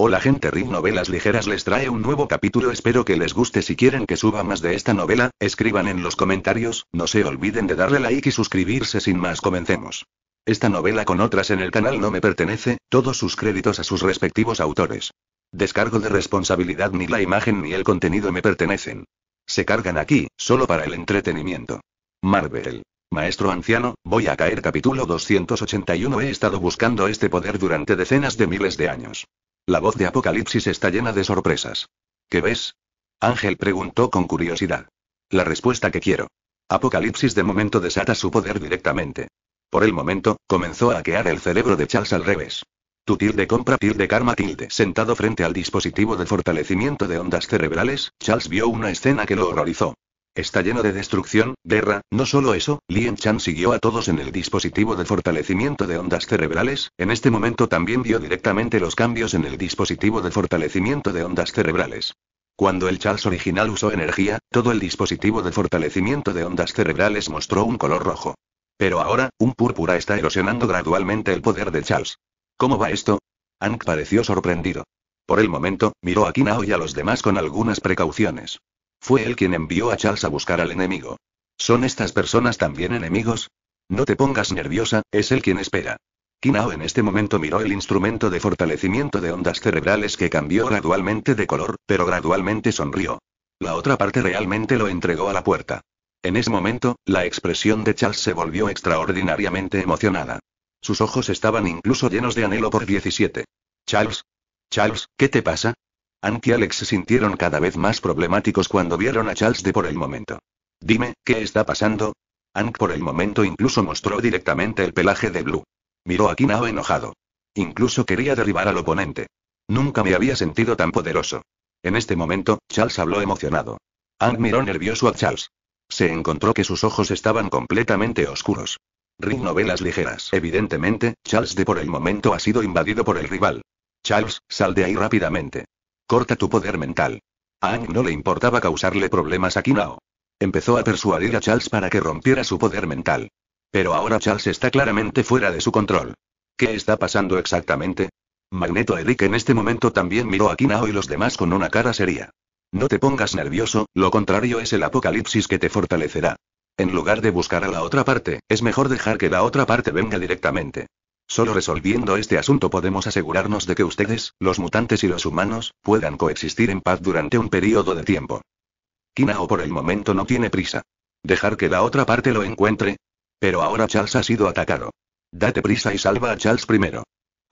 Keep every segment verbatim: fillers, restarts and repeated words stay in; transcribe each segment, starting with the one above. Hola gente, Rick Novelas Ligeras les trae un nuevo capítulo, espero que les guste. Si quieren que suba más de esta novela, escriban en los comentarios, no se olviden de darle like y suscribirse. Sin más, comencemos. Esta novela con otras en el canal no me pertenece, todos sus créditos a sus respectivos autores. Descargo de responsabilidad, ni la imagen ni el contenido me pertenecen. Se cargan aquí, solo para el entretenimiento. MARVEL. Maestro anciano, voy a caer. Capítulo doscientos ochenta y uno. He estado buscando este poder durante decenas de miles de años. La voz de Apocalipsis está llena de sorpresas. ¿Qué ves? Ángel preguntó con curiosidad. La respuesta que quiero. Apocalipsis de momento desata su poder directamente. Por el momento, comenzó a hackear el cerebro de Charles al revés. Tu tilde compra tilde karma tilde. Sentado frente al dispositivo de fortalecimiento de ondas cerebrales, Charles vio una escena que lo horrorizó. Está lleno de destrucción, guerra, no solo eso, Lien Chan siguió a todos en el dispositivo de fortalecimiento de ondas cerebrales, en este momento también vio directamente los cambios en el dispositivo de fortalecimiento de ondas cerebrales. Cuando el Charles original usó energía, todo el dispositivo de fortalecimiento de ondas cerebrales mostró un color rojo. Pero ahora, un púrpura está erosionando gradualmente el poder de Charles. ¿Cómo va esto? Hank pareció sorprendido. Por el momento, miró a Kinao y a los demás con algunas precauciones. Fue él quien envió a Charles a buscar al enemigo. ¿Son estas personas también enemigos? No te pongas nerviosa, es él quien espera. Kinao en este momento miró el instrumento de fortalecimiento de ondas cerebrales que cambió gradualmente de color, pero gradualmente sonrió. La otra parte realmente lo entregó a la puerta. En ese momento, la expresión de Charles se volvió extraordinariamente emocionada. Sus ojos estaban incluso llenos de anhelo por diecisiete. Charles. Charles, ¿qué te pasa? Hank y Alex se sintieron cada vez más problemáticos cuando vieron a Charles de por el momento. Dime, ¿qué está pasando? Hank por el momento incluso mostró directamente el pelaje de Blue. Miró a Kinao enojado. Incluso quería derribar al oponente. Nunca me había sentido tan poderoso. En este momento, Charles habló emocionado. Hank miró nervioso a Charles. Se encontró que sus ojos estaban completamente oscuros. Rick Novelas Ligeras. Evidentemente, Charles de por el momento ha sido invadido por el rival. Charles, sal de ahí rápidamente. Corta tu poder mental. A Hank no le importaba causarle problemas a Kinao. Empezó a persuadir a Charles para que rompiera su poder mental. Pero ahora Charles está claramente fuera de su control. ¿Qué está pasando exactamente? Magneto y Rick en este momento también miró a Kinao y los demás con una cara seria. No te pongas nervioso, lo contrario es el apocalipsis que te fortalecerá. En lugar de buscar a la otra parte, es mejor dejar que la otra parte venga directamente. Solo resolviendo este asunto podemos asegurarnos de que ustedes, los mutantes y los humanos, puedan coexistir en paz durante un periodo de tiempo. Kinao por el momento no tiene prisa. Dejar que la otra parte lo encuentre. Pero ahora Charles ha sido atacado. Date prisa y salva a Charles primero.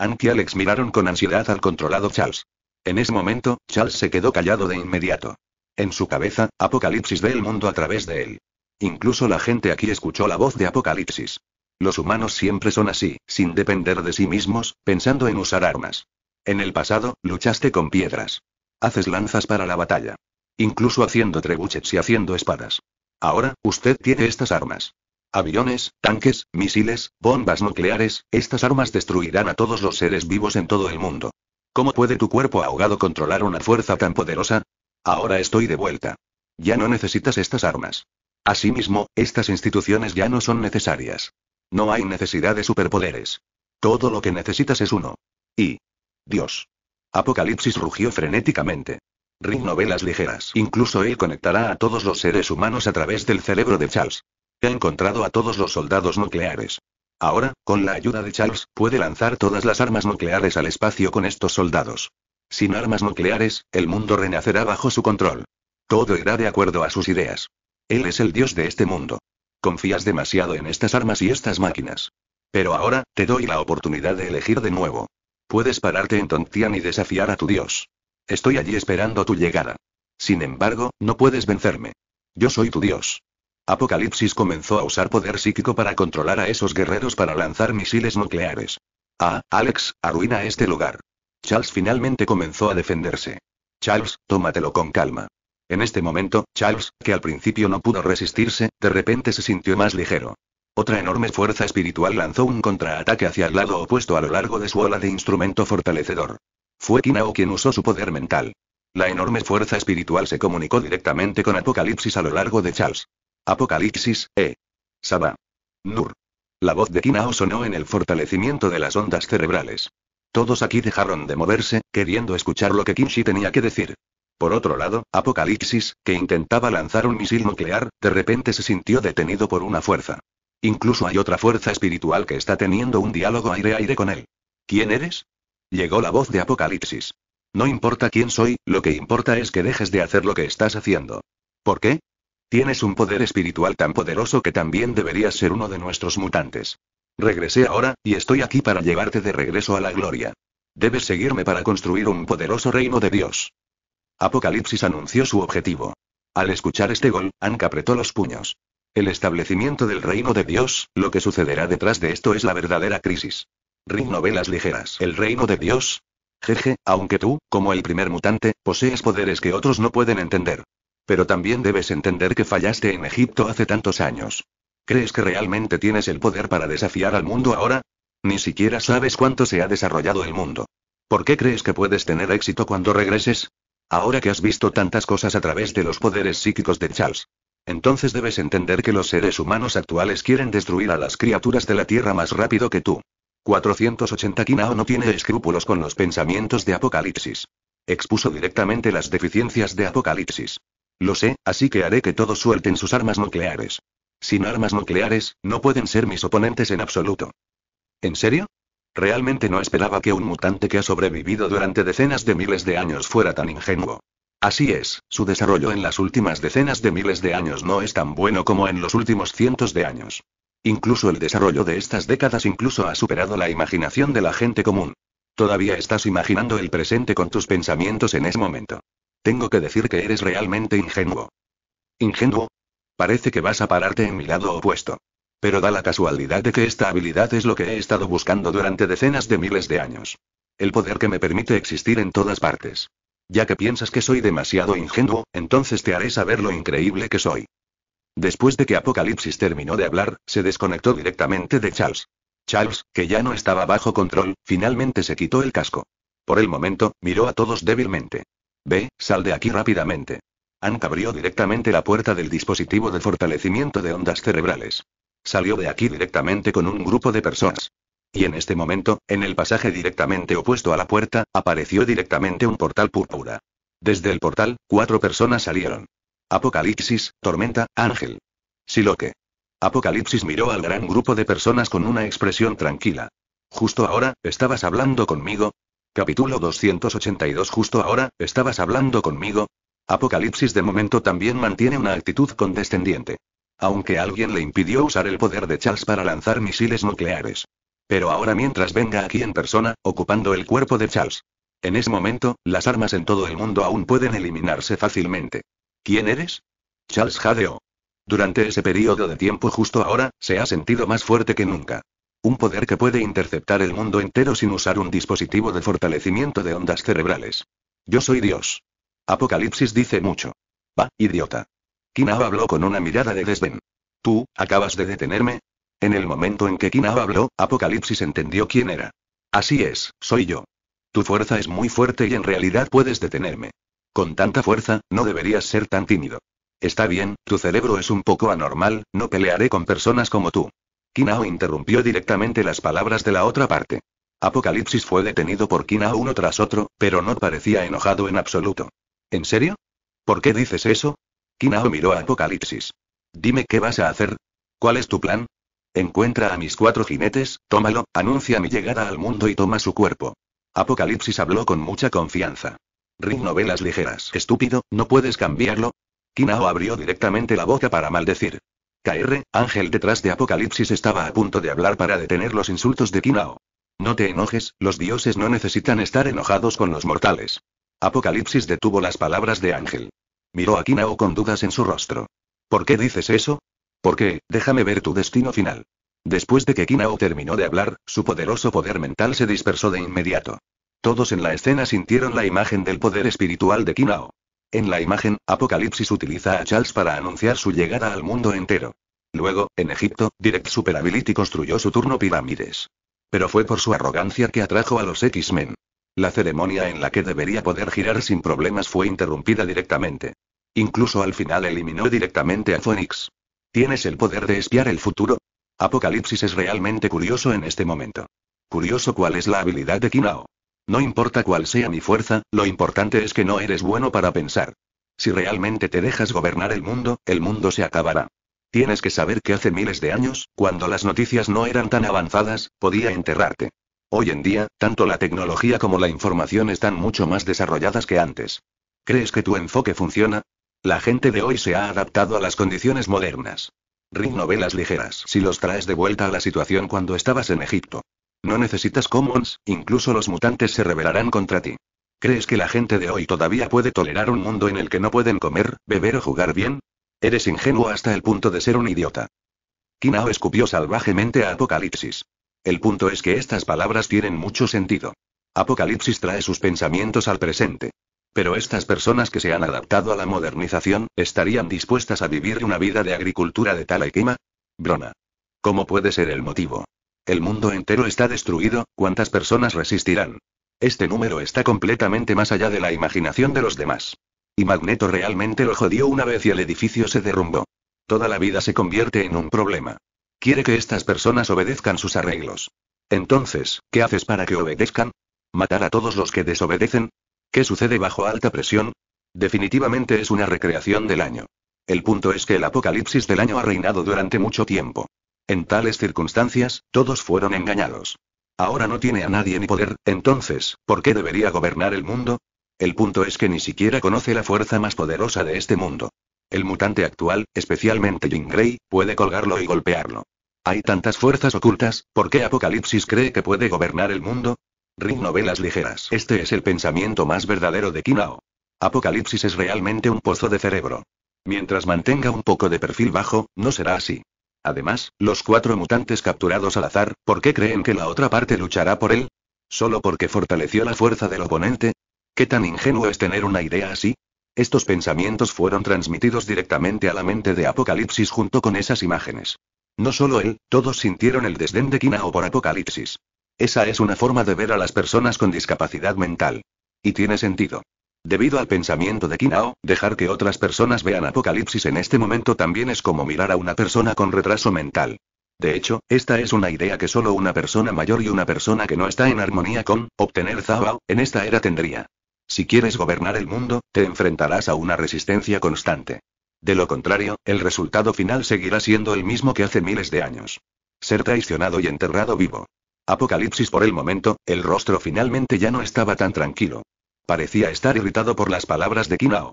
Hank y Alex miraron con ansiedad al controlado Charles. En ese momento, Charles se quedó callado de inmediato. En su cabeza, Apocalipsis ve el mundo a través de él. Incluso la gente aquí escuchó la voz de Apocalipsis. Los humanos siempre son así, sin depender de sí mismos, pensando en usar armas. En el pasado, luchaste con piedras. Haces lanzas para la batalla. Incluso haciendo trebuchets y haciendo espadas. Ahora, usted tiene estas armas. Aviones, tanques, misiles, bombas nucleares, estas armas destruirán a todos los seres vivos en todo el mundo. ¿Cómo puede tu cuerpo ahogado controlar una fuerza tan poderosa? Ahora estoy de vuelta. Ya no necesitas estas armas. Asimismo, estas instituciones ya no son necesarias. No hay necesidad de superpoderes. Todo lo que necesitas es uno. Y... Dios. Apocalipsis rugió frenéticamente. Rick Novelas Ligeras. Incluso él conectará a todos los seres humanos a través del cerebro de Charles. He encontrado a todos los soldados nucleares. Ahora, con la ayuda de Charles, puede lanzar todas las armas nucleares al espacio con estos soldados. Sin armas nucleares, el mundo renacerá bajo su control. Todo irá de acuerdo a sus ideas. Él es el dios de este mundo. Confías demasiado en estas armas y estas máquinas. Pero ahora, te doy la oportunidad de elegir de nuevo. Puedes pararte en Tontian y desafiar a tu dios. Estoy allí esperando tu llegada. Sin embargo, no puedes vencerme. Yo soy tu dios. Apocalipsis comenzó a usar poder psíquico para controlar a esos guerreros para lanzar misiles nucleares. Ah, Alex, arruina este lugar. Charles finalmente comenzó a defenderse. Charles, tómatelo con calma. En este momento, Charles, que al principio no pudo resistirse, de repente se sintió más ligero. Otra enorme fuerza espiritual lanzó un contraataque hacia el lado opuesto a lo largo de su ola de instrumento fortalecedor. Fue Kinao quien usó su poder mental. La enorme fuerza espiritual se comunicó directamente con Apocalipsis a lo largo de Charles. Apocalipsis, eh. Saba. Nur. La voz de Kinao sonó en el fortalecimiento de las ondas cerebrales. Todos aquí dejaron de moverse, queriendo escuchar lo que Kinshi tenía que decir. Por otro lado, Apocalipsis, que intentaba lanzar un misil nuclear, de repente se sintió detenido por una fuerza. Incluso hay otra fuerza espiritual que está teniendo un diálogo aire-aire con él. ¿Quién eres? Llegó la voz de Apocalipsis. No importa quién soy, lo que importa es que dejes de hacer lo que estás haciendo. ¿Por qué? Tienes un poder espiritual tan poderoso que también deberías ser uno de nuestros mutantes. Regresé ahora, y estoy aquí para llevarte de regreso a la gloria. Debes seguirme para construir un poderoso reino de Dios. Apocalipsis anunció su objetivo. Al escuchar este gol, Hank apretó los puños. El establecimiento del reino de Dios, lo que sucederá detrás de esto es la verdadera crisis. Rick Novelas Ligeras. ¿El reino de Dios? Jeje, aunque tú, como el primer mutante, posees poderes que otros no pueden entender. Pero también debes entender que fallaste en Egipto hace tantos años. ¿Crees que realmente tienes el poder para desafiar al mundo ahora? Ni siquiera sabes cuánto se ha desarrollado el mundo. ¿Por qué crees que puedes tener éxito cuando regreses? Ahora que has visto tantas cosas a través de los poderes psíquicos de Charles. Entonces debes entender que los seres humanos actuales quieren destruir a las criaturas de la Tierra más rápido que tú. cuatrocientos ochenta Kinao no tiene escrúpulos con los pensamientos de Apocalipsis. Expuso directamente las deficiencias de Apocalipsis. Lo sé, así que haré que todos suelten sus armas nucleares. Sin armas nucleares, no pueden ser mis oponentes en absoluto. ¿En serio? Realmente no esperaba que un mutante que ha sobrevivido durante decenas de miles de años fuera tan ingenuo. Así es, su desarrollo en las últimas decenas de miles de años no es tan bueno como en los últimos cientos de años. Incluso el desarrollo de estas décadas incluso ha superado la imaginación de la gente común. Todavía estás imaginando el presente con tus pensamientos en ese momento. Tengo que decir que eres realmente ingenuo. ¿Ingenuo? Parece que vas a pararte en mi lado opuesto. Pero da la casualidad de que esta habilidad es lo que he estado buscando durante decenas de miles de años. El poder que me permite existir en todas partes. Ya que piensas que soy demasiado ingenuo, entonces te haré saber lo increíble que soy. Después de que Apocalipsis terminó de hablar, se desconectó directamente de Charles. Charles, que ya no estaba bajo control, finalmente se quitó el casco. Por el momento, miró a todos débilmente. Ve, sal de aquí rápidamente. Hank abrió directamente la puerta del dispositivo de fortalecimiento de ondas cerebrales. Salió de aquí directamente con un grupo de personas. Y en este momento, en el pasaje directamente opuesto a la puerta, apareció directamente un portal púrpura. Desde el portal, cuatro personas salieron. Apocalipsis, Tormenta, Ángel. Psylocke. Apocalipsis miró al gran grupo de personas con una expresión tranquila. Justo ahora, ¿estabas hablando conmigo? Capítulo doscientos ochenta y dos. Justo ahora, ¿estabas hablando conmigo? Apocalipsis de momento también mantiene una actitud condescendiente. Aunque alguien le impidió usar el poder de Charles para lanzar misiles nucleares. Pero ahora mientras venga aquí en persona, ocupando el cuerpo de Charles. En ese momento, las armas en todo el mundo aún pueden eliminarse fácilmente. ¿Quién eres? Charles jadeó. Durante ese periodo de tiempo justo ahora, se ha sentido más fuerte que nunca. Un poder que puede interceptar el mundo entero sin usar un dispositivo de fortalecimiento de ondas cerebrales. Yo soy Dios. Apocalipsis dice mucho. Va, idiota. Kinao habló con una mirada de desdén. ¿Tú, acabas de detenerme? En el momento en que Kinao habló, Apocalipsis entendió quién era. Así es, soy yo. Tu fuerza es muy fuerte y en realidad puedes detenerme. Con tanta fuerza, no deberías ser tan tímido. Está bien, tu cerebro es un poco anormal, no pelearé con personas como tú. Kinao interrumpió directamente las palabras de la otra parte. Apocalipsis fue detenido por Kinao uno tras otro, pero no parecía enojado en absoluto. ¿En serio? ¿Por qué dices eso? Kinao miró a Apocalipsis. Dime qué vas a hacer. ¿Cuál es tu plan? Encuentra a mis cuatro jinetes, tómalo, anuncia mi llegada al mundo y toma su cuerpo. Apocalipsis habló con mucha confianza. Rick Novelas Ligeras. Estúpido, ¿no puedes cambiarlo? Kinao abrió directamente la boca para maldecir. K R, Ángel detrás de Apocalipsis estaba a punto de hablar para detener los insultos de Kinao. No te enojes, los dioses no necesitan estar enojados con los mortales. Apocalipsis detuvo las palabras de Ángel. Miró a Kinao con dudas en su rostro. ¿Por qué dices eso? Porque, déjame ver tu destino final. Después de que Kinao terminó de hablar, su poderoso poder mental se dispersó de inmediato. Todos en la escena sintieron la imagen del poder espiritual de Kinao. En la imagen, Apocalipsis utiliza a Charles para anunciar su llegada al mundo entero. Luego, en Egipto, Direct Superability construyó su turno pirámides. Pero fue por su arrogancia que atrajo a los X-Men. La ceremonia en la que debería poder girar sin problemas fue interrumpida directamente. Incluso al final eliminó directamente a Phoenix. ¿Tienes el poder de espiar el futuro? Apocalipsis es realmente curioso en este momento. Curioso cuál es la habilidad de Kinao. No importa cuál sea mi fuerza, lo importante es que no eres bueno para pensar. Si realmente te dejas gobernar el mundo, el mundo se acabará. Tienes que saber que hace miles de años, cuando las noticias no eran tan avanzadas, podía enterrarte. Hoy en día, tanto la tecnología como la información están mucho más desarrolladas que antes. ¿Crees que tu enfoque funciona? La gente de hoy se ha adaptado a las condiciones modernas. Rick Novelas Ligeras. Si los traes de vuelta a la situación cuando estabas en Egipto. No necesitas commons, incluso los mutantes se rebelarán contra ti. ¿Crees que la gente de hoy todavía puede tolerar un mundo en el que no pueden comer, beber o jugar bien? Eres ingenuo hasta el punto de ser un idiota. Kinao escupió salvajemente a Apocalipsis. El punto es que estas palabras tienen mucho sentido. Apocalipsis trae sus pensamientos al presente. Pero estas personas que se han adaptado a la modernización, ¿estarían dispuestas a vivir una vida de agricultura de tala y quema? Broma. ¿Cómo puede ser el motivo? El mundo entero está destruido, ¿cuántas personas resistirán? Este número está completamente más allá de la imaginación de los demás. Y Magneto realmente lo jodió una vez y el edificio se derrumbó. Toda la vida se convierte en un problema. Quiere que estas personas obedezcan sus arreglos. Entonces, ¿qué haces para que obedezcan? ¿Matar a todos los que desobedecen? ¿Qué sucede bajo alta presión? Definitivamente es una recreación del año. El punto es que el apocalipsis del año ha reinado durante mucho tiempo. En tales circunstancias, todos fueron engañados. Ahora no tiene a nadie ni poder, entonces, ¿por qué debería gobernar el mundo? El punto es que ni siquiera conoce la fuerza más poderosa de este mundo. El mutante actual, especialmente Jean Grey, puede colgarlo y golpearlo. Hay tantas fuerzas ocultas, ¿por qué Apocalipsis cree que puede gobernar el mundo? Rick Novelas Ligeras. Este es el pensamiento más verdadero de Kinao. Apocalipsis es realmente un pozo de cerebro. Mientras mantenga un poco de perfil bajo, no será así. Además, los cuatro mutantes capturados al azar, ¿por qué creen que la otra parte luchará por él? ¿Solo porque fortaleció la fuerza del oponente? ¿Qué tan ingenuo es tener una idea así? Estos pensamientos fueron transmitidos directamente a la mente de Apocalipsis junto con esas imágenes. No solo él, todos sintieron el desdén de Kinao por Apocalipsis. Esa es una forma de ver a las personas con discapacidad mental. Y tiene sentido. Debido al pensamiento de Kinao, dejar que otras personas vean Apocalipsis en este momento también es como mirar a una persona con retraso mental. De hecho, esta es una idea que solo una persona mayor y una persona que no está en armonía con obtener Zabao en esta era tendría. Si quieres gobernar el mundo, te enfrentarás a una resistencia constante. De lo contrario, el resultado final seguirá siendo el mismo que hace miles de años. Ser traicionado y enterrado vivo. Apocalipsis por el momento, el rostro finalmente ya no estaba tan tranquilo. Parecía estar irritado por las palabras de Kinao.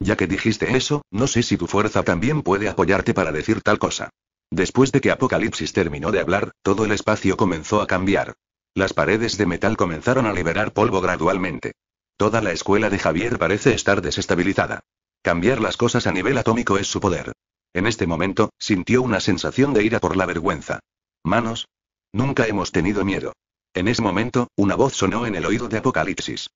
Ya que dijiste eso, no sé si tu fuerza también puede apoyarte para decir tal cosa. Después de que Apocalipsis terminó de hablar, todo el espacio comenzó a cambiar. Las paredes de metal comenzaron a liberar polvo gradualmente. Toda la escuela de Xavier parece estar desestabilizada. Cambiar las cosas a nivel atómico es su poder. En este momento, sintió una sensación de ira por la vergüenza. Manos. Nunca hemos tenido miedo. En ese momento, una voz sonó en el oído de Apocalipsis.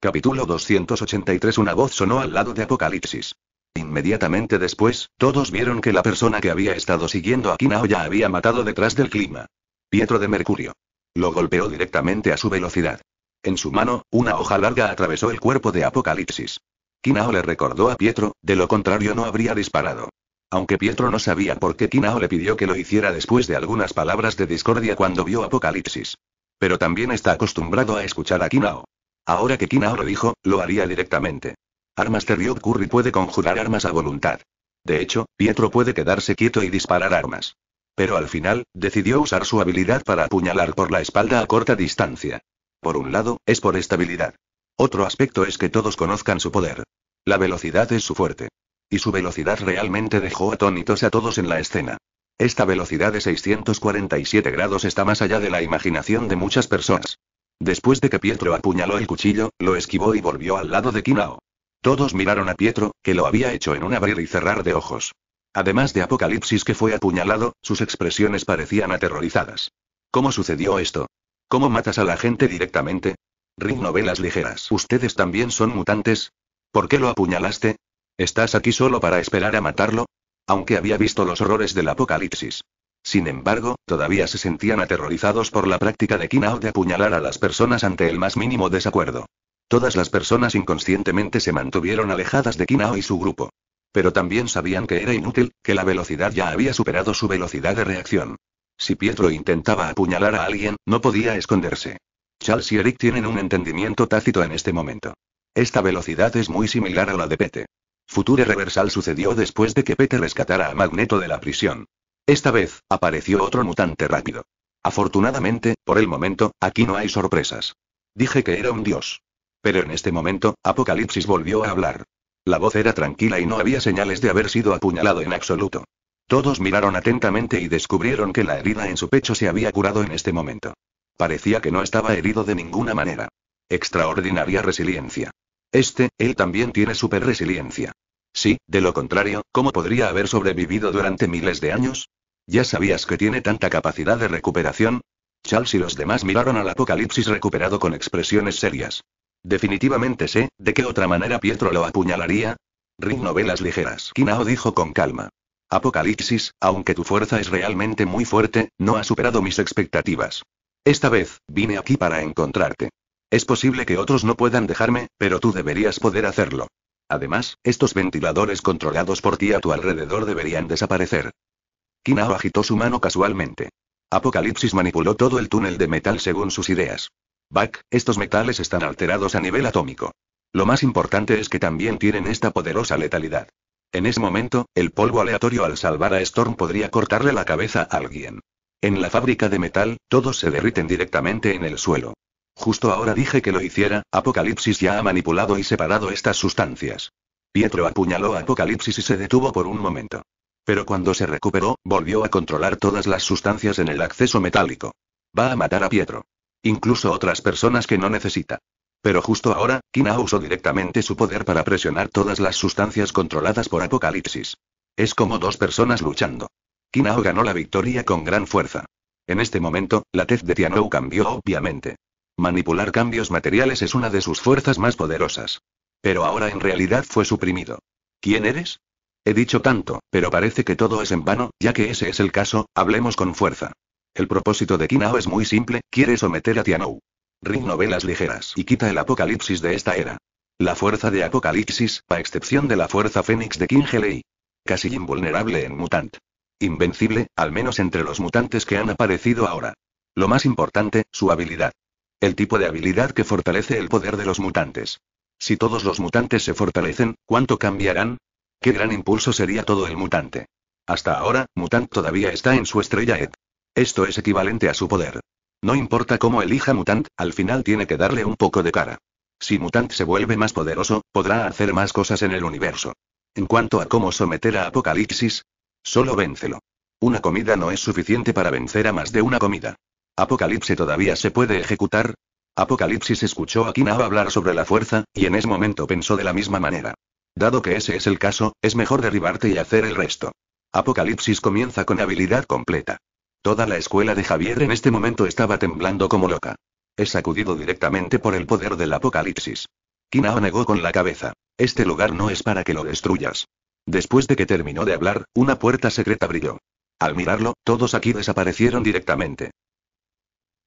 Capítulo doscientos ochenta y tres. Una voz sonó al lado de Apocalipsis. Inmediatamente después, todos vieron que la persona que había estado siguiendo a Kinao ya había matado detrás del clima. Pietro de Mercurio. Lo golpeó directamente a su velocidad. En su mano, una hoja larga atravesó el cuerpo de Apocalipsis. Kinao le recordó a Pietro, de lo contrario no habría disparado. Aunque Pietro no sabía por qué Kinao le pidió que lo hiciera después de algunas palabras de discordia cuando vio Apocalipsis. Pero también está acostumbrado a escuchar a Kinao. Ahora que Kinao lo dijo, lo haría directamente. Armas de Ryuk Curry puede conjurar armas a voluntad. De hecho, Pietro puede quedarse quieto y disparar armas. Pero al final, decidió usar su habilidad para apuñalar por la espalda a corta distancia. Por un lado, es por estabilidad. Otro aspecto es que todos conozcan su poder. La velocidad es su fuerte. Y su velocidad realmente dejó atónitos a todos en la escena. Esta velocidad de seiscientos cuarenta y siete grados está más allá de la imaginación de muchas personas. Después de que Pietro apuñaló el cuchillo, lo esquivó y volvió al lado de Kinao. Todos miraron a Pietro, que lo había hecho en un abrir y cerrar de ojos. Además de Apocalipsis que fue apuñalado, sus expresiones parecían aterrorizadas. ¿Cómo sucedió esto? ¿Cómo matas a la gente directamente? Rick Novelas Ligeras. ¿Ustedes también son mutantes? ¿Por qué lo apuñalaste? ¿Estás aquí solo para esperar a matarlo? Aunque había visto los horrores del Apocalipsis. Sin embargo, todavía se sentían aterrorizados por la práctica de Kinao de apuñalar a las personas ante el más mínimo desacuerdo. Todas las personas inconscientemente se mantuvieron alejadas de Kinao y su grupo. Pero también sabían que era inútil, que la velocidad ya había superado su velocidad de reacción. Si Pietro intentaba apuñalar a alguien, no podía esconderse. Charles y Rick tienen un entendimiento tácito en este momento. Esta velocidad es muy similar a la de Pete. Future Reversal sucedió después de que Pete rescatara a Magneto de la prisión. Esta vez, apareció otro mutante rápido. Afortunadamente, por el momento, aquí no hay sorpresas. Dije que era un dios. Pero en este momento, Apocalipsis volvió a hablar. La voz era tranquila y no había señales de haber sido apuñalado en absoluto. Todos miraron atentamente y descubrieron que la herida en su pecho se había curado en este momento. Parecía que no estaba herido de ninguna manera. Extraordinaria resiliencia. Este, él también tiene super resiliencia. Sí, de lo contrario, ¿cómo podría haber sobrevivido durante miles de años? ¿Ya sabías que tiene tanta capacidad de recuperación? Charles y los demás miraron al Apocalipsis recuperado con expresiones serias. Definitivamente sé, ¿de qué otra manera Pietro lo apuñalaría? Rick Novelas Ligeras. Kinao dijo con calma. Apocalipsis, aunque tu fuerza es realmente muy fuerte, no ha superado mis expectativas. Esta vez, vine aquí para encontrarte. Es posible que otros no puedan dejarme, pero tú deberías poder hacerlo. Además, estos ventiladores controlados por ti a tu alrededor deberían desaparecer. Kinao agitó su mano casualmente. Apocalipsis manipuló todo el túnel de metal según sus ideas. Buck, estos metales están alterados a nivel atómico. Lo más importante es que también tienen esta poderosa letalidad. En ese momento, el polvo aleatorio al salvar a Storm podría cortarle la cabeza a alguien. En la fábrica de metal, todos se derriten directamente en el suelo. Justo ahora dije que lo hiciera, Apocalipsis ya ha manipulado y separado estas sustancias. Pietro apuñaló a Apocalipsis y se detuvo por un momento. Pero cuando se recuperó, volvió a controlar todas las sustancias en el acceso metálico. Va a matar a Pietro. Incluso otras personas que no necesita. Pero justo ahora, Kinao usó directamente su poder para presionar todas las sustancias controladas por Apocalipsis. Es como dos personas luchando. Kinao ganó la victoria con gran fuerza. En este momento, la tez de Tianou cambió obviamente. Manipular cambios materiales es una de sus fuerzas más poderosas. Pero ahora en realidad fue suprimido. ¿Quién eres? He dicho tanto, pero parece que todo es en vano, ya que ese es el caso, hablemos con fuerza. El propósito de Kinao es muy simple, quiere someter a Tianou. Rick Novelas Ligeras y quita el Apocalipsis de esta era. La fuerza de Apocalipsis, a excepción de la fuerza Fénix de Kingley. Casi invulnerable en mutant. Invencible, al menos entre los mutantes que han aparecido ahora. Lo más importante, su habilidad. El tipo de habilidad que fortalece el poder de los mutantes. Si todos los mutantes se fortalecen, ¿cuánto cambiarán? ¿Qué gran impulso sería todo el mutante? Hasta ahora, mutant todavía está en su estrella E T. Esto es equivalente a su poder. No importa cómo elija mutant, al final tiene que darle un poco de cara. Si mutant se vuelve más poderoso, podrá hacer más cosas en el universo. En cuanto a cómo someter a Apocalipsis, solo véncelo. Una comida no es suficiente para vencer a más de una comida. ¿Apocalipsis todavía se puede ejecutar? Apocalipsis escuchó a Kinao hablar sobre la fuerza, y en ese momento pensó de la misma manera. Dado que ese es el caso, es mejor derribarte y hacer el resto. Apocalipsis comienza con habilidad completa. Toda la escuela de Xavier en este momento estaba temblando como loca. Es sacudido directamente por el poder del Apocalipsis. Kinao negó con la cabeza. Este lugar no es para que lo destruyas. Después de que terminó de hablar, una puerta secreta brilló. Al mirarlo, todos aquí desaparecieron directamente.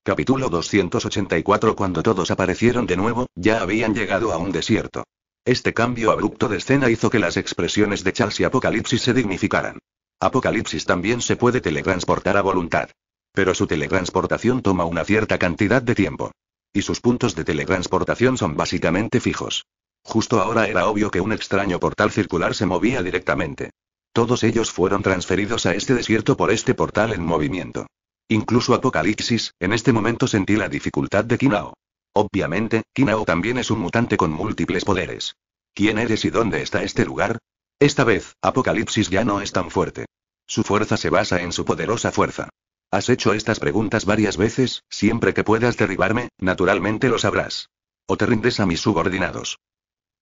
Capítulo doscientos ochenta y cuatro. Cuando todos aparecieron de nuevo, ya habían llegado a un desierto. Este cambio abrupto de escena hizo que las expresiones de Charles y Apocalipsis se dignificaran. Apocalipsis también se puede teletransportar a voluntad. Pero su teletransportación toma una cierta cantidad de tiempo. Y sus puntos de teletransportación son básicamente fijos. Justo ahora era obvio que un extraño portal circular se movía directamente. Todos ellos fueron transferidos a este desierto por este portal en movimiento. Incluso Apocalipsis, en este momento sentí la dificultad de Kinao. Obviamente, Kinao también es un mutante con múltiples poderes. ¿Quién eres y dónde está este lugar? Esta vez, Apocalipsis ya no es tan fuerte. Su fuerza se basa en su poderosa fuerza. Has hecho estas preguntas varias veces, siempre que puedas derribarme, naturalmente lo sabrás. O te rindes a mis subordinados.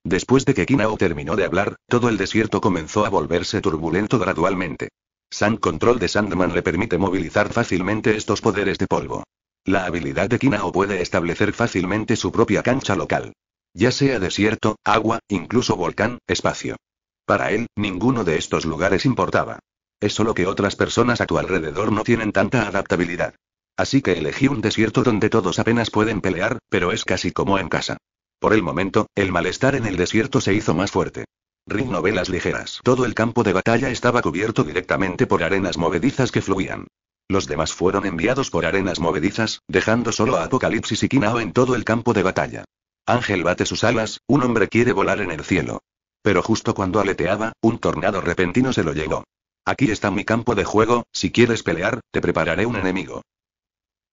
Después de que Kinao terminó de hablar, todo el desierto comenzó a volverse turbulento gradualmente. Sun Control de Sandman le permite movilizar fácilmente estos poderes de polvo. La habilidad de Kinao puede establecer fácilmente su propia cancha local. Ya sea desierto, agua, incluso volcán, espacio. Para él, ninguno de estos lugares importaba. Es solo que otras personas a tu alrededor no tienen tanta adaptabilidad. Así que elegí un desierto donde todos apenas pueden pelear, pero es casi como en casa. Por el momento, el malestar en el desierto se hizo más fuerte. Rick Novelas Ligeras. Todo el campo de batalla estaba cubierto directamente por arenas movedizas que fluían. Los demás fueron enviados por arenas movedizas, dejando solo a Apocalipsis y Kinao en todo el campo de batalla. Ángel bate sus alas, un hombre quiere volar en el cielo. Pero justo cuando aleteaba, un tornado repentino se lo llevó. Aquí está mi campo de juego, si quieres pelear, te prepararé un enemigo.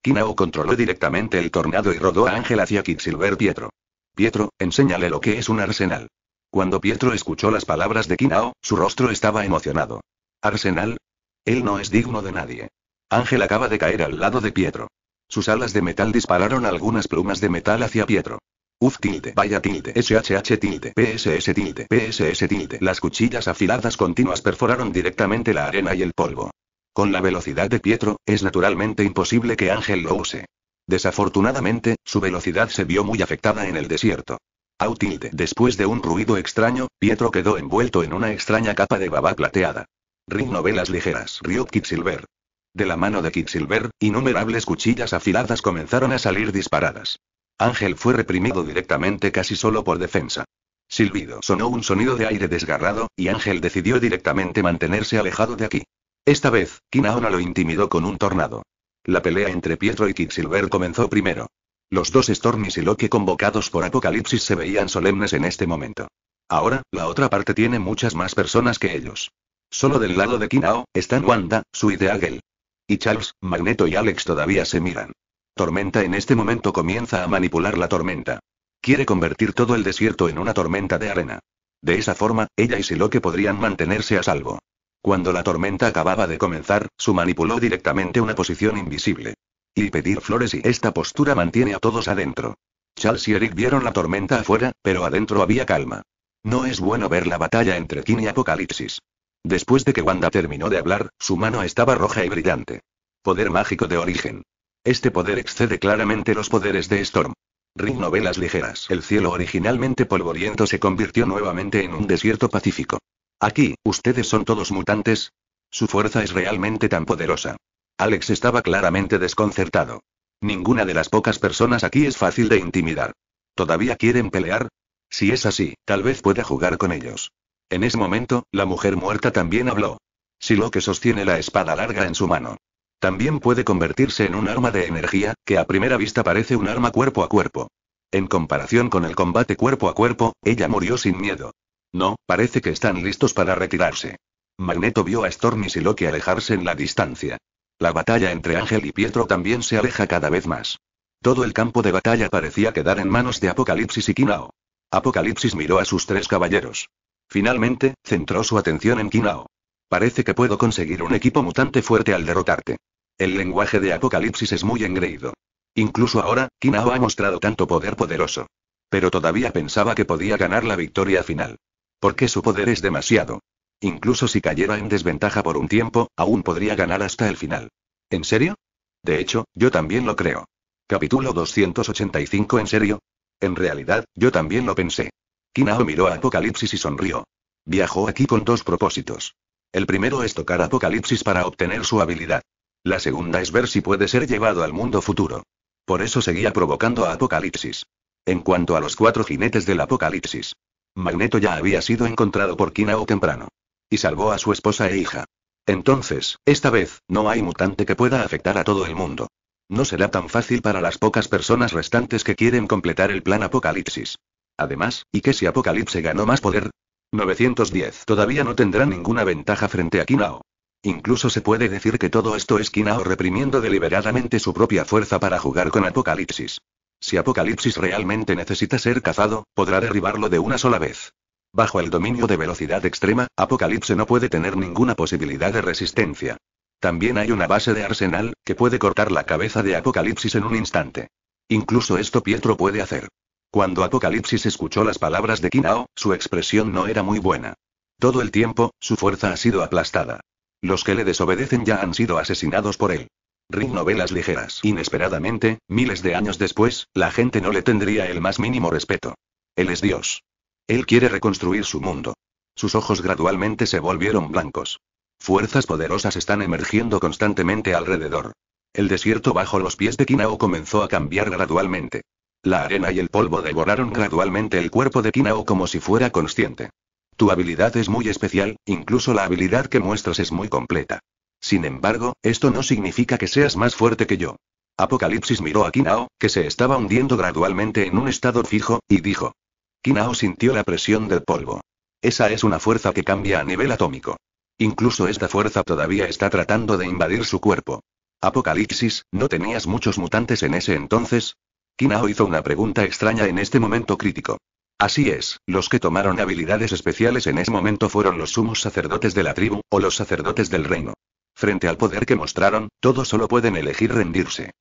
Kinao controló directamente el tornado y rodó a Ángel hacia Quicksilver Pietro. Pietro, enséñale lo que es un arsenal. Cuando Pietro escuchó las palabras de Kinao, su rostro estaba emocionado. ¿Arsenal? Él no es digno de nadie. Ángel acaba de caer al lado de Pietro. Sus alas de metal dispararon algunas plumas de metal hacia Pietro. Uf tilde, vaya tilde, shh tilde, pss tilde, pss tilde. Las cuchillas afiladas continuas perforaron directamente la arena y el polvo. Con la velocidad de Pietro, es naturalmente imposible que Ángel lo use. Desafortunadamente, su velocidad se vio muy afectada en el desierto. Au tilde. Después de un ruido extraño, Pietro quedó envuelto en una extraña capa de baba plateada. Rick Novelas Ligeras. Rick Quicksilver. De la mano de Quicksilver, innumerables cuchillas afiladas comenzaron a salir disparadas. Ángel fue reprimido directamente casi solo por defensa. Silbido. Sonó un sonido de aire desgarrado, y Ángel decidió directamente mantenerse alejado de aquí. Esta vez, Kinao no lo intimidó con un tornado. La pelea entre Pietro y Quicksilver comenzó primero. Los dos Storm y Psylocke convocados por Apocalipsis se veían solemnes en este momento. Ahora, la otra parte tiene muchas más personas que ellos. Solo del lado de Kinao, están Wanda, Sue y Ángel. Y Charles, Magneto y Alex todavía se miran. Tormenta en este momento comienza a manipular la tormenta. Quiere convertir todo el desierto en una tormenta de arena. De esa forma, ella y Psylocke podrían mantenerse a salvo. Cuando la tormenta acababa de comenzar, su manipuló directamente una posición invisible. Y pedir flores y esta postura mantiene a todos adentro. Charles y Eric vieron la tormenta afuera, pero adentro había calma. No es bueno ver la batalla entre Kin y Apocalipsis. Después de que Wanda terminó de hablar, su mano estaba roja y brillante. Poder mágico de origen. Este poder excede claramente los poderes de Storm. Rick Novelas Ligeras. El cielo originalmente polvoriento se convirtió nuevamente en un desierto pacífico. Aquí, ¿ustedes son todos mutantes? Su fuerza es realmente tan poderosa. Alex estaba claramente desconcertado. Ninguna de las pocas personas aquí es fácil de intimidar. ¿Todavía quieren pelear? Si es así, tal vez pueda jugar con ellos. En ese momento, la mujer muerta también habló. Psylocke sostiene la espada larga en su mano. También puede convertirse en un arma de energía, que a primera vista parece un arma cuerpo a cuerpo. En comparación con el combate cuerpo a cuerpo, ella murió sin miedo. No, parece que están listos para retirarse. Magneto vio a Storm y Psylocke alejarse en la distancia. La batalla entre Ángel y Pietro también se aleja cada vez más. Todo el campo de batalla parecía quedar en manos de Apocalipsis y Kinao. Apocalipsis miró a sus tres caballeros. Finalmente, centró su atención en Kinao. Parece que puedo conseguir un equipo mutante fuerte al derrotarte. El lenguaje de Apocalipsis es muy engreído. Incluso ahora, Kinao ha mostrado tanto poder poderoso. Pero todavía pensaba que podía ganar la victoria final. Porque su poder es demasiado. Incluso si cayera en desventaja por un tiempo, aún podría ganar hasta el final. ¿En serio? De hecho, yo también lo creo. Capítulo doscientos ochenta y cinco. ¿En serio? En realidad, yo también lo pensé. Kinao miró a Apocalipsis y sonrió. Viajó aquí con dos propósitos. El primero es tocar a Apocalipsis para obtener su habilidad. La segunda es ver si puede ser llevado al mundo futuro. Por eso seguía provocando a Apocalipsis. En cuanto a los cuatro jinetes del Apocalipsis, Magneto ya había sido encontrado por Kinao temprano. Y salvó a su esposa e hija. Entonces, esta vez, no hay mutante que pueda afectar a todo el mundo. No será tan fácil para las pocas personas restantes que quieren completar el plan Apocalipsis. Además, ¿y qué si Apocalipsis ganó más poder? novecientos diez. Todavía no tendrá ninguna ventaja frente a Kinao. Incluso se puede decir que todo esto es Kinao reprimiendo deliberadamente su propia fuerza para jugar con Apocalipsis. Si Apocalipsis realmente necesita ser cazado, podrá derribarlo de una sola vez. Bajo el dominio de velocidad extrema, Apocalipsis no puede tener ninguna posibilidad de resistencia. También hay una base de arsenal, que puede cortar la cabeza de Apocalipsis en un instante. Incluso esto Pietro puede hacer. Cuando Apocalipsis escuchó las palabras de Kinao, su expresión no era muy buena. Todo el tiempo, su fuerza ha sido aplastada. Los que le desobedecen ya han sido asesinados por él. Rick Novelas Ligeras. Inesperadamente, miles de años después, la gente no le tendría el más mínimo respeto. Él es Dios. Él quiere reconstruir su mundo. Sus ojos gradualmente se volvieron blancos. Fuerzas poderosas están emergiendo constantemente alrededor. El desierto bajo los pies de Kinao comenzó a cambiar gradualmente. La arena y el polvo devoraron gradualmente el cuerpo de Kinao como si fuera consciente. Tu habilidad es muy especial, incluso la habilidad que muestras es muy completa. Sin embargo, esto no significa que seas más fuerte que yo. Apocalipsis miró a Kinao, que se estaba hundiendo gradualmente en un estado fijo, y dijo. Kinao sintió la presión del polvo. Esa es una fuerza que cambia a nivel atómico. Incluso esta fuerza todavía está tratando de invadir su cuerpo. Apocalipsis, ¿no tenías muchos mutantes en ese entonces? Kinao hizo una pregunta extraña en este momento crítico. Así es, los que tomaron habilidades especiales en ese momento fueron los sumos sacerdotes de la tribu, o los sacerdotes del reino. Frente al poder que mostraron, todos solo pueden elegir rendirse.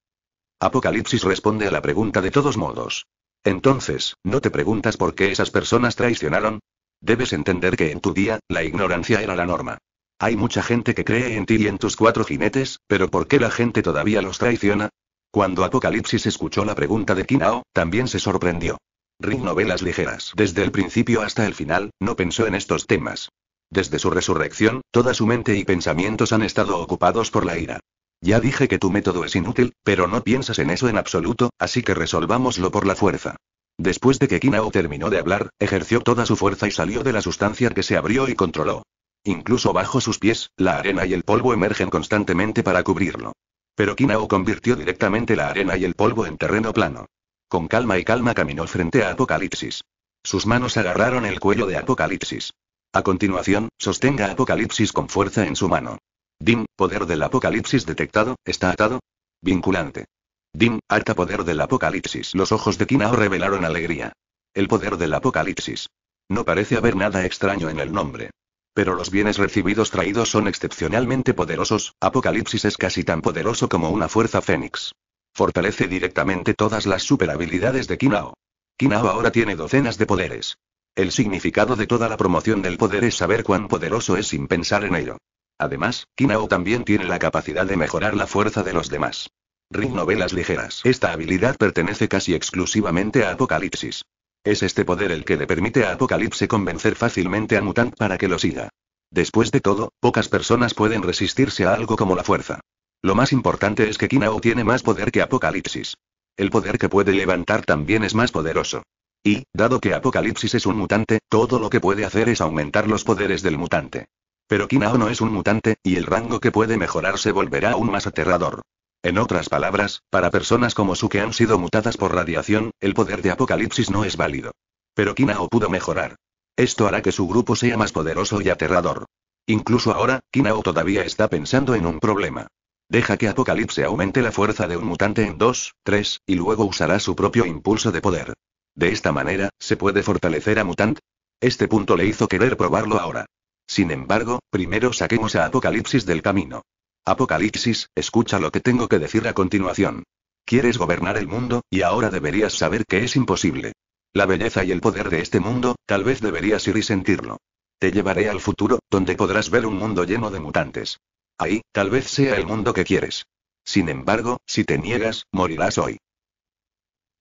Apocalipsis responde a la pregunta de todos modos. Entonces, ¿no te preguntas por qué esas personas traicionaron? Debes entender que en tu día, la ignorancia era la norma. Hay mucha gente que cree en ti y en tus cuatro jinetes, pero ¿por qué la gente todavía los traiciona? Cuando Apocalipsis escuchó la pregunta de Kinao, también se sorprendió. Rick Novelas Ligeras. Desde el principio hasta el final, no pensó en estos temas. Desde su resurrección, toda su mente y pensamientos han estado ocupados por la ira. Ya dije que tu método es inútil, pero no piensas en eso en absoluto, así que resolvámoslo por la fuerza. Después de que Kinao terminó de hablar, ejerció toda su fuerza y salió de la sustancia que se abrió y controló. Incluso bajo sus pies, la arena y el polvo emergen constantemente para cubrirlo. Pero Kinao convirtió directamente la arena y el polvo en terreno plano. Con calma y calma caminó frente a Apocalipsis. Sus manos agarraron el cuello de Apocalipsis. A continuación, sostenga Apocalipsis con fuerza en su mano. Dim, poder del Apocalipsis detectado, está atado. Vinculante. Dim, alta poder del Apocalipsis. Los ojos de Kinao revelaron alegría. El poder del Apocalipsis. No parece haber nada extraño en el nombre. Pero los bienes recibidos traídos son excepcionalmente poderosos. Apocalipsis es casi tan poderoso como una fuerza fénix. Fortalece directamente todas las superhabilidades de Kinao. Kinao ahora tiene docenas de poderes. El significado de toda la promoción del poder es saber cuán poderoso es sin pensar en ello. Además, Kinao también tiene la capacidad de mejorar la fuerza de los demás. Rick Novelas Ligeras. Esta habilidad pertenece casi exclusivamente a Apocalipsis. Es este poder el que le permite a Apocalipsis convencer fácilmente a Mutant para que lo siga. Después de todo, pocas personas pueden resistirse a algo como la fuerza. Lo más importante es que Kinao tiene más poder que Apocalipsis. El poder que puede levantar también es más poderoso. Y, dado que Apocalipsis es un mutante, todo lo que puede hacer es aumentar los poderes del mutante. Pero Kinao no es un mutante, y el rango que puede mejorar se volverá aún más aterrador. En otras palabras, para personas como su que han sido mutadas por radiación, el poder de Apocalipsis no es válido. Pero Kinao pudo mejorar. Esto hará que su grupo sea más poderoso y aterrador. Incluso ahora, Kinao todavía está pensando en un problema. Deja que Apocalipsis aumente la fuerza de un mutante en dos, tres, y luego usará su propio impulso de poder. De esta manera, ¿se puede fortalecer a Mutant? Este punto le hizo querer probarlo ahora. Sin embargo, primero saquemos a Apocalipsis del camino. Apocalipsis, escucha lo que tengo que decir a continuación. Quieres gobernar el mundo, y ahora deberías saber que es imposible. La belleza y el poder de este mundo, tal vez deberías ir y sentirlo. Te llevaré al futuro, donde podrás ver un mundo lleno de mutantes. Ahí, tal vez sea el mundo que quieres. Sin embargo, si te niegas, morirás hoy.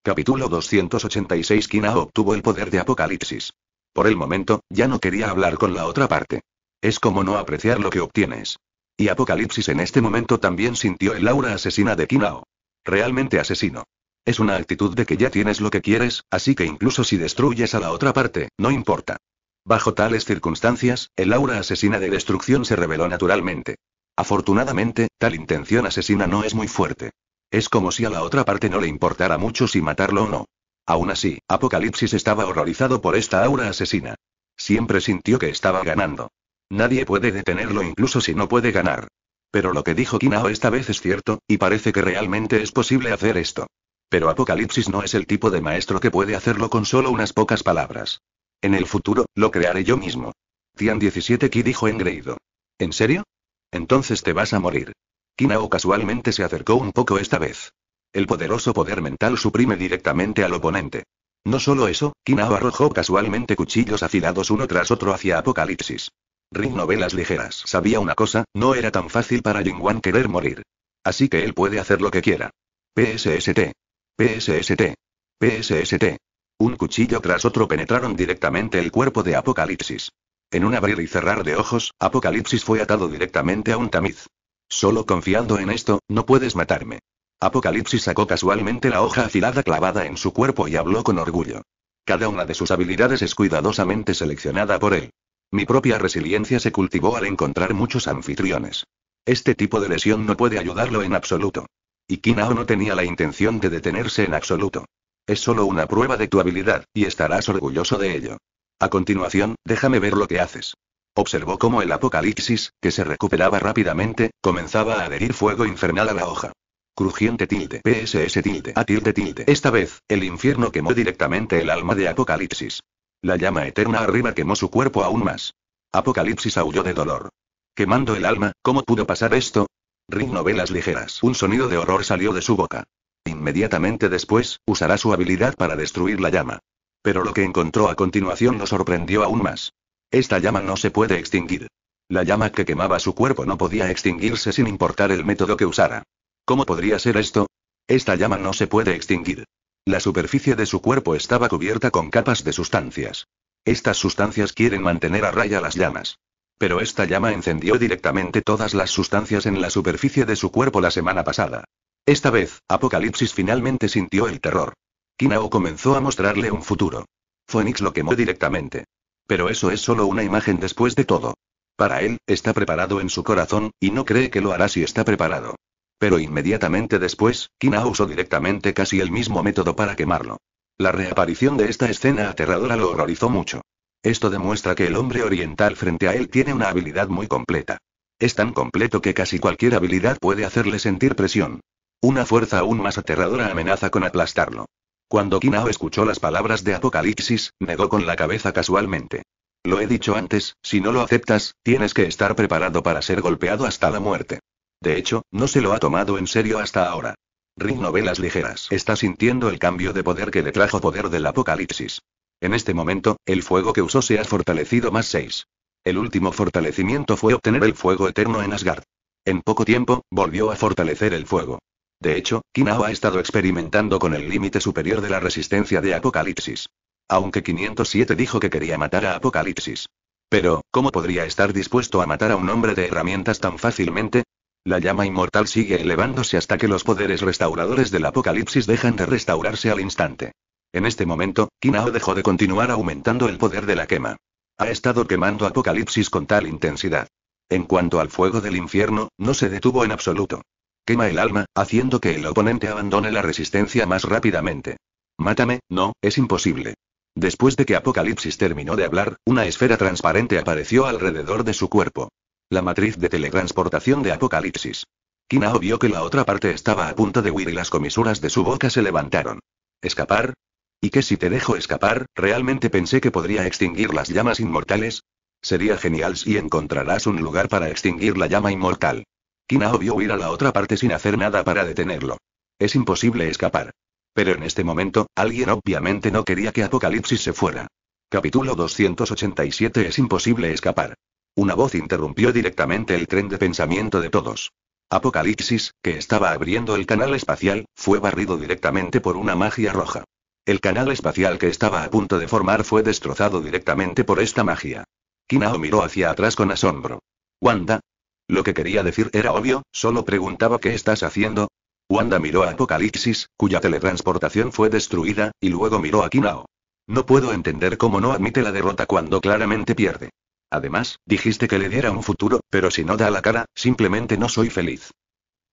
Capítulo doscientos ochenta y seis. Kinao obtuvo el poder de Apocalipsis. Por el momento, ya no quería hablar con la otra parte. Es como no apreciar lo que obtienes. Y Apocalipsis en este momento también sintió el aura asesina de Kinao. Realmente asesino. Es una actitud de que ya tienes lo que quieres, así que incluso si destruyes a la otra parte, no importa. Bajo tales circunstancias, el aura asesina de destrucción se reveló naturalmente. Afortunadamente, tal intención asesina no es muy fuerte. Es como si a la otra parte no le importara mucho si matarlo o no. Aún así, Apocalipsis estaba horrorizado por esta aura asesina. Siempre sintió que estaba ganando. Nadie puede detenerlo incluso si no puede ganar. Pero lo que dijo Kinao esta vez es cierto, y parece que realmente es posible hacer esto. Pero Apocalipsis no es el tipo de maestro que puede hacerlo con solo unas pocas palabras. En el futuro, lo crearé yo mismo. Tian diecisiete Ki dijo engreído. ¿En serio? Entonces te vas a morir. Kinao casualmente se acercó un poco esta vez. El poderoso poder mental suprime directamente al oponente. No solo eso, Kinao arrojó casualmente cuchillos afilados uno tras otro hacia Apocalipsis. Rick Novelas Ligeras sabía una cosa, no era tan fácil para Jingwan querer morir. Así que él puede hacer lo que quiera. P S S T. P S S T. P S S T. Un cuchillo tras otro penetraron directamente el cuerpo de Apocalipsis. En un abrir y cerrar de ojos, Apocalipsis fue atado directamente a un tamiz. Solo confiando en esto, no puedes matarme. Apocalipsis sacó casualmente la hoja afilada clavada en su cuerpo y habló con orgullo. Cada una de sus habilidades es cuidadosamente seleccionada por él. Mi propia resiliencia se cultivó al encontrar muchos anfitriones. Este tipo de lesión no puede ayudarlo en absoluto. Y Kinao no tenía la intención de detenerse en absoluto. Es solo una prueba de tu habilidad, y estarás orgulloso de ello. A continuación, déjame ver lo que haces. Observó cómo el apocalipsis, que se recuperaba rápidamente, comenzaba a adherir fuego infernal a la hoja. Crujiente tilde P S S tilde A tilde tilde. Esta vez, el infierno quemó directamente el alma de Apocalipsis. La llama eterna arriba quemó su cuerpo aún más. Apocalipsis aulló de dolor. Quemando el alma, ¿cómo pudo pasar esto? Rick Novelas Ligeras. Un sonido de horror salió de su boca. Inmediatamente después, usará su habilidad para destruir la llama. Pero lo que encontró a continuación lo sorprendió aún más. Esta llama no se puede extinguir. La llama que quemaba su cuerpo no podía extinguirse sin importar el método que usara. ¿Cómo podría ser esto? Esta llama no se puede extinguir. La superficie de su cuerpo estaba cubierta con capas de sustancias. Estas sustancias quieren mantener a raya las llamas. Pero esta llama encendió directamente todas las sustancias en la superficie de su cuerpo la semana pasada. Esta vez, Apocalipsis finalmente sintió el terror. Kinao comenzó a mostrarle un futuro. Phoenix lo quemó directamente. Pero eso es solo una imagen después de todo. Para él, está preparado en su corazón, y no cree que lo hará si está preparado. Pero inmediatamente después, Kinao usó directamente casi el mismo método para quemarlo. La reaparición de esta escena aterradora lo horrorizó mucho. Esto demuestra que el hombre oriental frente a él tiene una habilidad muy completa. Es tan completo que casi cualquier habilidad puede hacerle sentir presión. Una fuerza aún más aterradora amenaza con aplastarlo. Cuando Kinao escuchó las palabras de Apocalipsis, negó con la cabeza casualmente. Lo he dicho antes, si no lo aceptas, tienes que estar preparado para ser golpeado hasta la muerte. De hecho, no se lo ha tomado en serio hasta ahora. Rick Novelas Ligeras está sintiendo el cambio de poder que le trajo poder del apocalipsis. En este momento, el fuego que usó se ha fortalecido más seis. El último fortalecimiento fue obtener el fuego eterno en Asgard. En poco tiempo, volvió a fortalecer el fuego. De hecho, Kinao ha estado experimentando con el límite superior de la resistencia de Apocalipsis. Aunque quinientos siete dijo que quería matar a Apocalipsis. Pero, ¿cómo podría estar dispuesto a matar a un hombre de herramientas tan fácilmente? La llama inmortal sigue elevándose hasta que los poderes restauradores del apocalipsis dejan de restaurarse al instante. En este momento, Kinao dejó de continuar aumentando el poder de la quema. Ha estado quemando apocalipsis con tal intensidad. En cuanto al fuego del infierno, no se detuvo en absoluto. Quema el alma, haciendo que el oponente abandone la resistencia más rápidamente. Mátame, no, es imposible. Después de que Apocalipsis terminó de hablar, una esfera transparente apareció alrededor de su cuerpo. La matriz de teletransportación de Apocalipsis. Kinao vio que la otra parte estaba a punto de huir y las comisuras de su boca se levantaron. ¿Escapar? ¿Y qué si te dejo escapar? ¿Realmente pensé que podría extinguir las llamas inmortales? Sería genial si encontrarás un lugar para extinguir la llama inmortal. Kinao vio huir a la otra parte sin hacer nada para detenerlo. Es imposible escapar. Pero en este momento, alguien obviamente no quería que Apocalipsis se fuera. Capítulo doscientos ochenta y siete Es imposible escapar. Una voz interrumpió directamente el tren de pensamiento de todos. Apocalipsis, que estaba abriendo el canal espacial, fue barrido directamente por una magia roja. El canal espacial que estaba a punto de formar fue destrozado directamente por esta magia. Kinao miró hacia atrás con asombro. Wanda. Lo que quería decir era obvio, solo preguntaba ¿qué estás haciendo? Wanda miró a Apocalipsis, cuya teletransportación fue destruida, y luego miró a Kinao. No puedo entender cómo no admite la derrota cuando claramente pierde. Además, dijiste que le diera un futuro, pero si no da la cara, simplemente no soy feliz.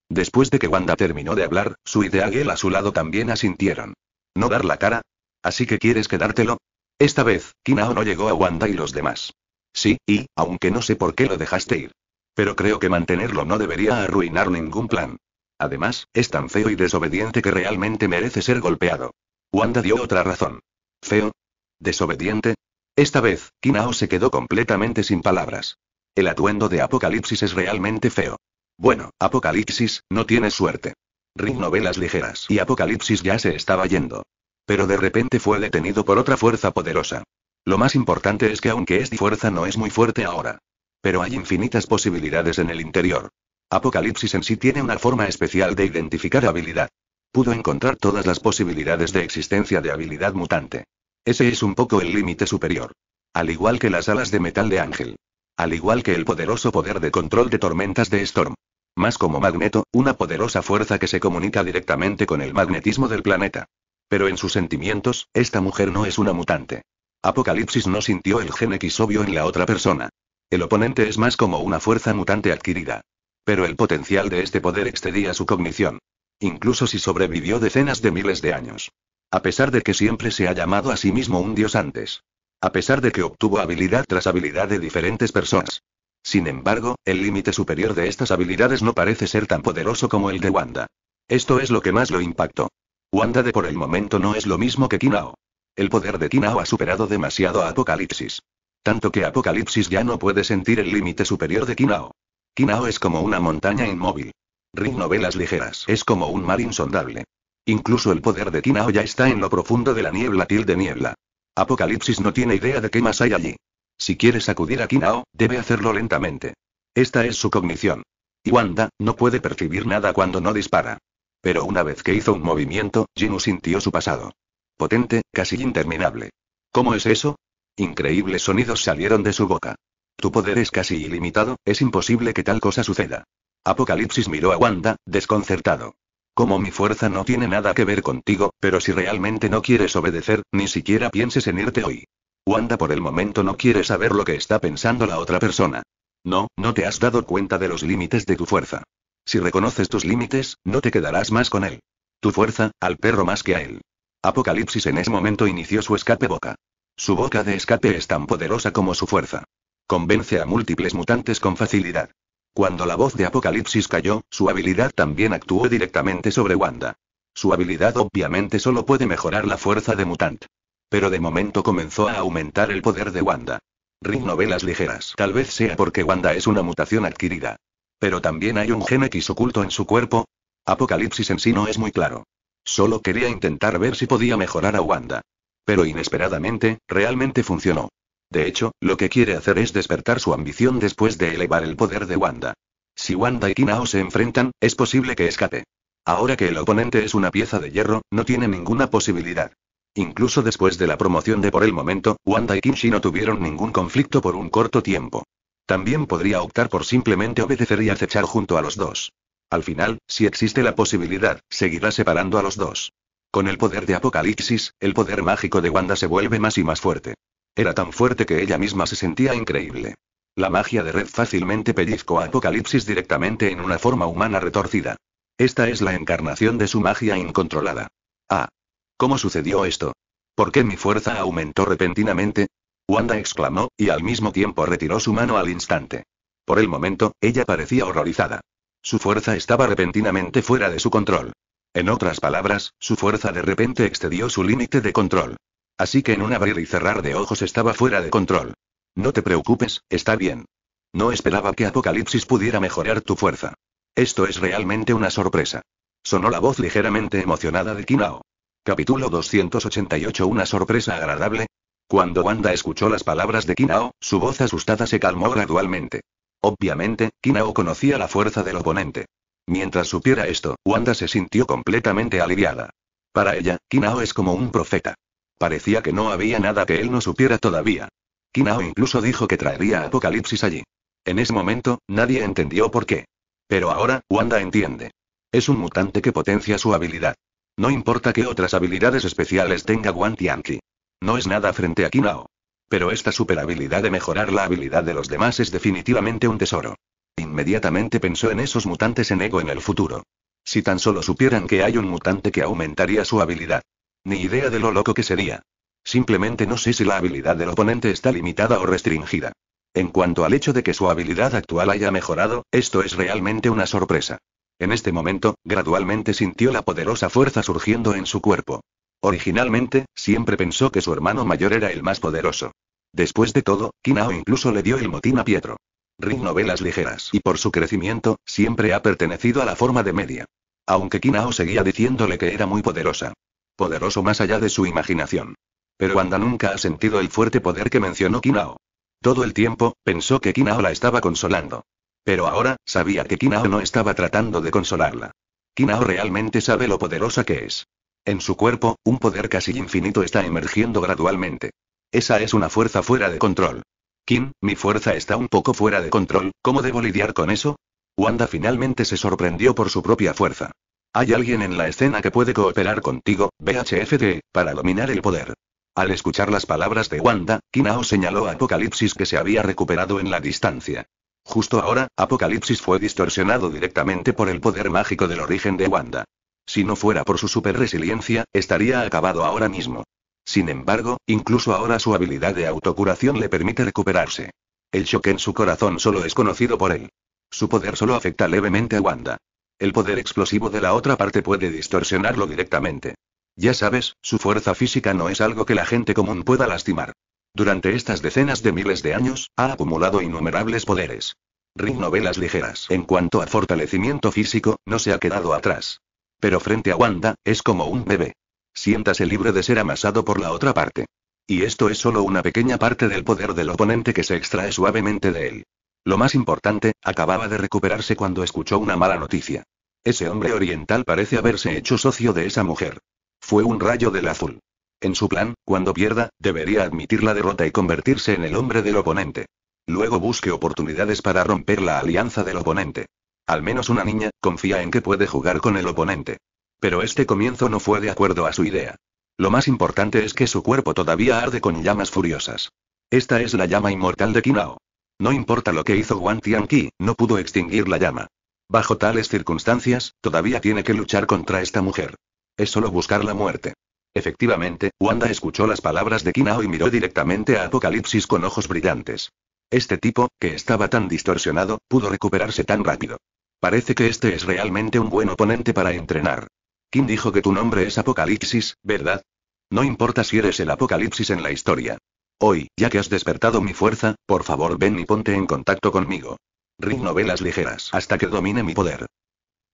Después de que Wanda terminó de hablar, Sue y Ángel a su lado también asintieron. ¿No dar la cara? ¿Así que quieres quedártelo? Esta vez, Kinao no llegó a Wanda y los demás. Sí, y, aunque no sé por qué lo dejaste ir. Pero creo que mantenerlo no debería arruinar ningún plan. Además, es tan feo y desobediente que realmente merece ser golpeado. Wanda dio otra razón. ¿Feo? ¿Desobediente? Esta vez, Kinao se quedó completamente sin palabras. El atuendo de Apocalipsis es realmente feo. Bueno, Apocalipsis, no tienes suerte. Rick Novelas Ligeras y Apocalipsis ya se estaba yendo. Pero de repente fue detenido por otra fuerza poderosa. Lo más importante es que aunque esta fuerza no es muy fuerte ahora. Pero hay infinitas posibilidades en el interior. Apocalipsis en sí tiene una forma especial de identificar habilidad. Pudo encontrar todas las posibilidades de existencia de habilidad mutante. Ese es un poco el límite superior. Al igual que las alas de metal de Ángel. Al igual que el poderoso poder de control de tormentas de Storm. Más como Magneto, una poderosa fuerza que se comunica directamente con el magnetismo del planeta. Pero en sus sentimientos, esta mujer no es una mutante. Apocalipsis no sintió el gen X obvio en la otra persona. El oponente es más como una fuerza mutante adquirida. Pero el potencial de este poder excedía su cognición. Incluso si sobrevivió decenas de miles de años. A pesar de que siempre se ha llamado a sí mismo un dios antes. A pesar de que obtuvo habilidad tras habilidad de diferentes personas. Sin embargo, el límite superior de estas habilidades no parece ser tan poderoso como el de Wanda. Esto es lo que más lo impactó. Wanda de por el momento no es lo mismo que Kinao. El poder de Kinao ha superado demasiado a Apocalipsis. Tanto que Apocalipsis ya no puede sentir el límite superior de Kinao. Kinao es como una montaña inmóvil. Rick Novelas Ligeras es como un mar insondable. Incluso el poder de Kinao ya está en lo profundo de la niebla tilde niebla. Apocalipsis no tiene idea de qué más hay allí. Si quiere sacudir a Kinao, debe hacerlo lentamente. Esta es su cognición. Y Wanda no puede percibir nada cuando no dispara. Pero una vez que hizo un movimiento, Gino sintió su pasado. Potente, casi interminable. ¿Cómo es eso? Increíbles sonidos salieron de su boca. Tu poder es casi ilimitado, es imposible que tal cosa suceda. Apocalipsis miró a Wanda, desconcertado. Como mi fuerza no tiene nada que ver contigo, pero si realmente no quieres obedecer, ni siquiera pienses en irte hoy. Wanda por el momento no quiere saber lo que está pensando la otra persona. No, no te has dado cuenta de los límites de tu fuerza. Si reconoces tus límites, no te quedarás más con él. Tu fuerza, al perro más que a él. Apocalipsis en ese momento inició su escape boca. Su boca de escape es tan poderosa como su fuerza. Convence a múltiples mutantes con facilidad. Cuando la voz de Apocalipsis cayó, su habilidad también actuó directamente sobre Wanda. Su habilidad obviamente solo puede mejorar la fuerza de mutante. Pero de momento comenzó a aumentar el poder de Wanda. Rick Novelas Ligeras. Tal vez sea porque Wanda es una mutación adquirida. Pero también hay un gen X oculto en su cuerpo. Apocalipsis en sí no es muy claro. Solo quería intentar ver si podía mejorar a Wanda. Pero inesperadamente, realmente funcionó. De hecho, lo que quiere hacer es despertar su ambición después de elevar el poder de Wanda. Si Wanda y Kinao se enfrentan, es posible que escape. Ahora que el oponente es una pieza de hierro, no tiene ninguna posibilidad. Incluso después de la promoción de por el momento, Wanda y Kinshi no tuvieron ningún conflicto por un corto tiempo. También podría optar por simplemente obedecer y acechar junto a los dos. Al final, si existe la posibilidad, seguirá separando a los dos. Con el poder de Apocalipsis, el poder mágico de Wanda se vuelve más y más fuerte. Era tan fuerte que ella misma se sentía increíble. La magia de Red fácilmente pellizcó a Apocalipsis directamente en una forma humana retorcida. Esta es la encarnación de su magia incontrolada. Ah. ¿Cómo sucedió esto? ¿Por qué mi fuerza aumentó repentinamente? Wanda exclamó, y al mismo tiempo retiró su mano al instante. Por el momento, ella parecía horrorizada. Su fuerza estaba repentinamente fuera de su control. En otras palabras, su fuerza de repente excedió su límite de control. Así que en un abrir y cerrar de ojos estaba fuera de control. No te preocupes, está bien. No esperaba que Apocalipsis pudiera mejorar tu fuerza. Esto es realmente una sorpresa. Sonó la voz ligeramente emocionada de Kinao. Capítulo doscientos ochenta y ocho Una sorpresa agradable. Cuando Wanda escuchó las palabras de Kinao, su voz asustada se calmó gradualmente. Obviamente, Kinao conocía la fuerza del oponente. Mientras supiera esto, Wanda se sintió completamente aliviada. Para ella, Kinao es como un profeta. Parecía que no había nada que él no supiera todavía. Kinao incluso dijo que traería Apocalipsis allí. En ese momento, nadie entendió por qué. Pero ahora, Wanda entiende. Es un mutante que potencia su habilidad. No importa qué otras habilidades especiales tenga Wanda y Anki. No es nada frente a Kinao. Pero esta superhabilidad de mejorar la habilidad de los demás es definitivamente un tesoro. Inmediatamente pensó en esos mutantes en ego en el futuro. Si tan solo supieran que hay un mutante que aumentaría su habilidad. Ni idea de lo loco que sería. Simplemente no sé si la habilidad del oponente está limitada o restringida. En cuanto al hecho de que su habilidad actual haya mejorado, esto es realmente una sorpresa. En este momento, gradualmente sintió la poderosa fuerza surgiendo en su cuerpo. Originalmente, siempre pensó que su hermano mayor era el más poderoso. Después de todo, Kinao incluso le dio el motín a Pietro. Rick Novelas Ligeras. Y por su crecimiento, siempre ha pertenecido a la forma de media. Aunque Kinao seguía diciéndole que era muy poderosa. Poderoso más allá de su imaginación. Pero Wanda nunca ha sentido el fuerte poder que mencionó Kinao. Todo el tiempo, pensó que Kinao la estaba consolando. Pero ahora, sabía que Kinao no estaba tratando de consolarla. Kinao realmente sabe lo poderosa que es. En su cuerpo, un poder casi infinito está emergiendo gradualmente. Esa es una fuerza fuera de control. Kin, mi fuerza está un poco fuera de control, ¿cómo debo lidiar con eso? Wanda finalmente se sorprendió por su propia fuerza. Hay alguien en la escena que puede cooperar contigo, B H F T, para dominar el poder. Al escuchar las palabras de Wanda, Kinao señaló a Apocalipsis que se había recuperado en la distancia. Justo ahora, Apocalipsis fue distorsionado directamente por el poder mágico del origen de Wanda. Si no fuera por su super resiliencia, estaría acabado ahora mismo. Sin embargo, incluso ahora su habilidad de autocuración le permite recuperarse. El choque en su corazón solo es conocido por él. Su poder solo afecta levemente a Wanda. El poder explosivo de la otra parte puede distorsionarlo directamente. Ya sabes, su fuerza física no es algo que la gente común pueda lastimar. Durante estas decenas de miles de años, ha acumulado innumerables poderes. Rick Novelas Ligeras. En cuanto a fortalecimiento físico, no se ha quedado atrás. Pero frente a Wanda, es como un bebé. Siéntase libre de ser amasado por la otra parte. Y esto es solo una pequeña parte del poder del oponente que se extrae suavemente de él. Lo más importante, acababa de recuperarse cuando escuchó una mala noticia. Ese hombre oriental parece haberse hecho socio de esa mujer. Fue un rayo del azul. En su plan, cuando pierda, debería admitir la derrota y convertirse en el hombre del oponente. Luego busque oportunidades para romper la alianza del oponente. Al menos una niña, confía en que puede jugar con el oponente. Pero este comienzo no fue de acuerdo a su idea. Lo más importante es que su cuerpo todavía arde con llamas furiosas. Esta es la llama inmortal de Kinao. No importa lo que hizo Wang Tianqi, no pudo extinguir la llama. Bajo tales circunstancias, todavía tiene que luchar contra esta mujer. Es solo buscar la muerte. Efectivamente, Wanda escuchó las palabras de Kinao y miró directamente a Apocalipsis con ojos brillantes. Este tipo, que estaba tan distorsionado, pudo recuperarse tan rápido. Parece que este es realmente un buen oponente para entrenar. ¿Quién dijo que tu nombre es Apocalipsis, verdad? No importa si eres el Apocalipsis en la historia. Hoy, ya que has despertado mi fuerza, por favor ven y ponte en contacto conmigo. Rick Novelas Ligeras hasta que domine mi poder.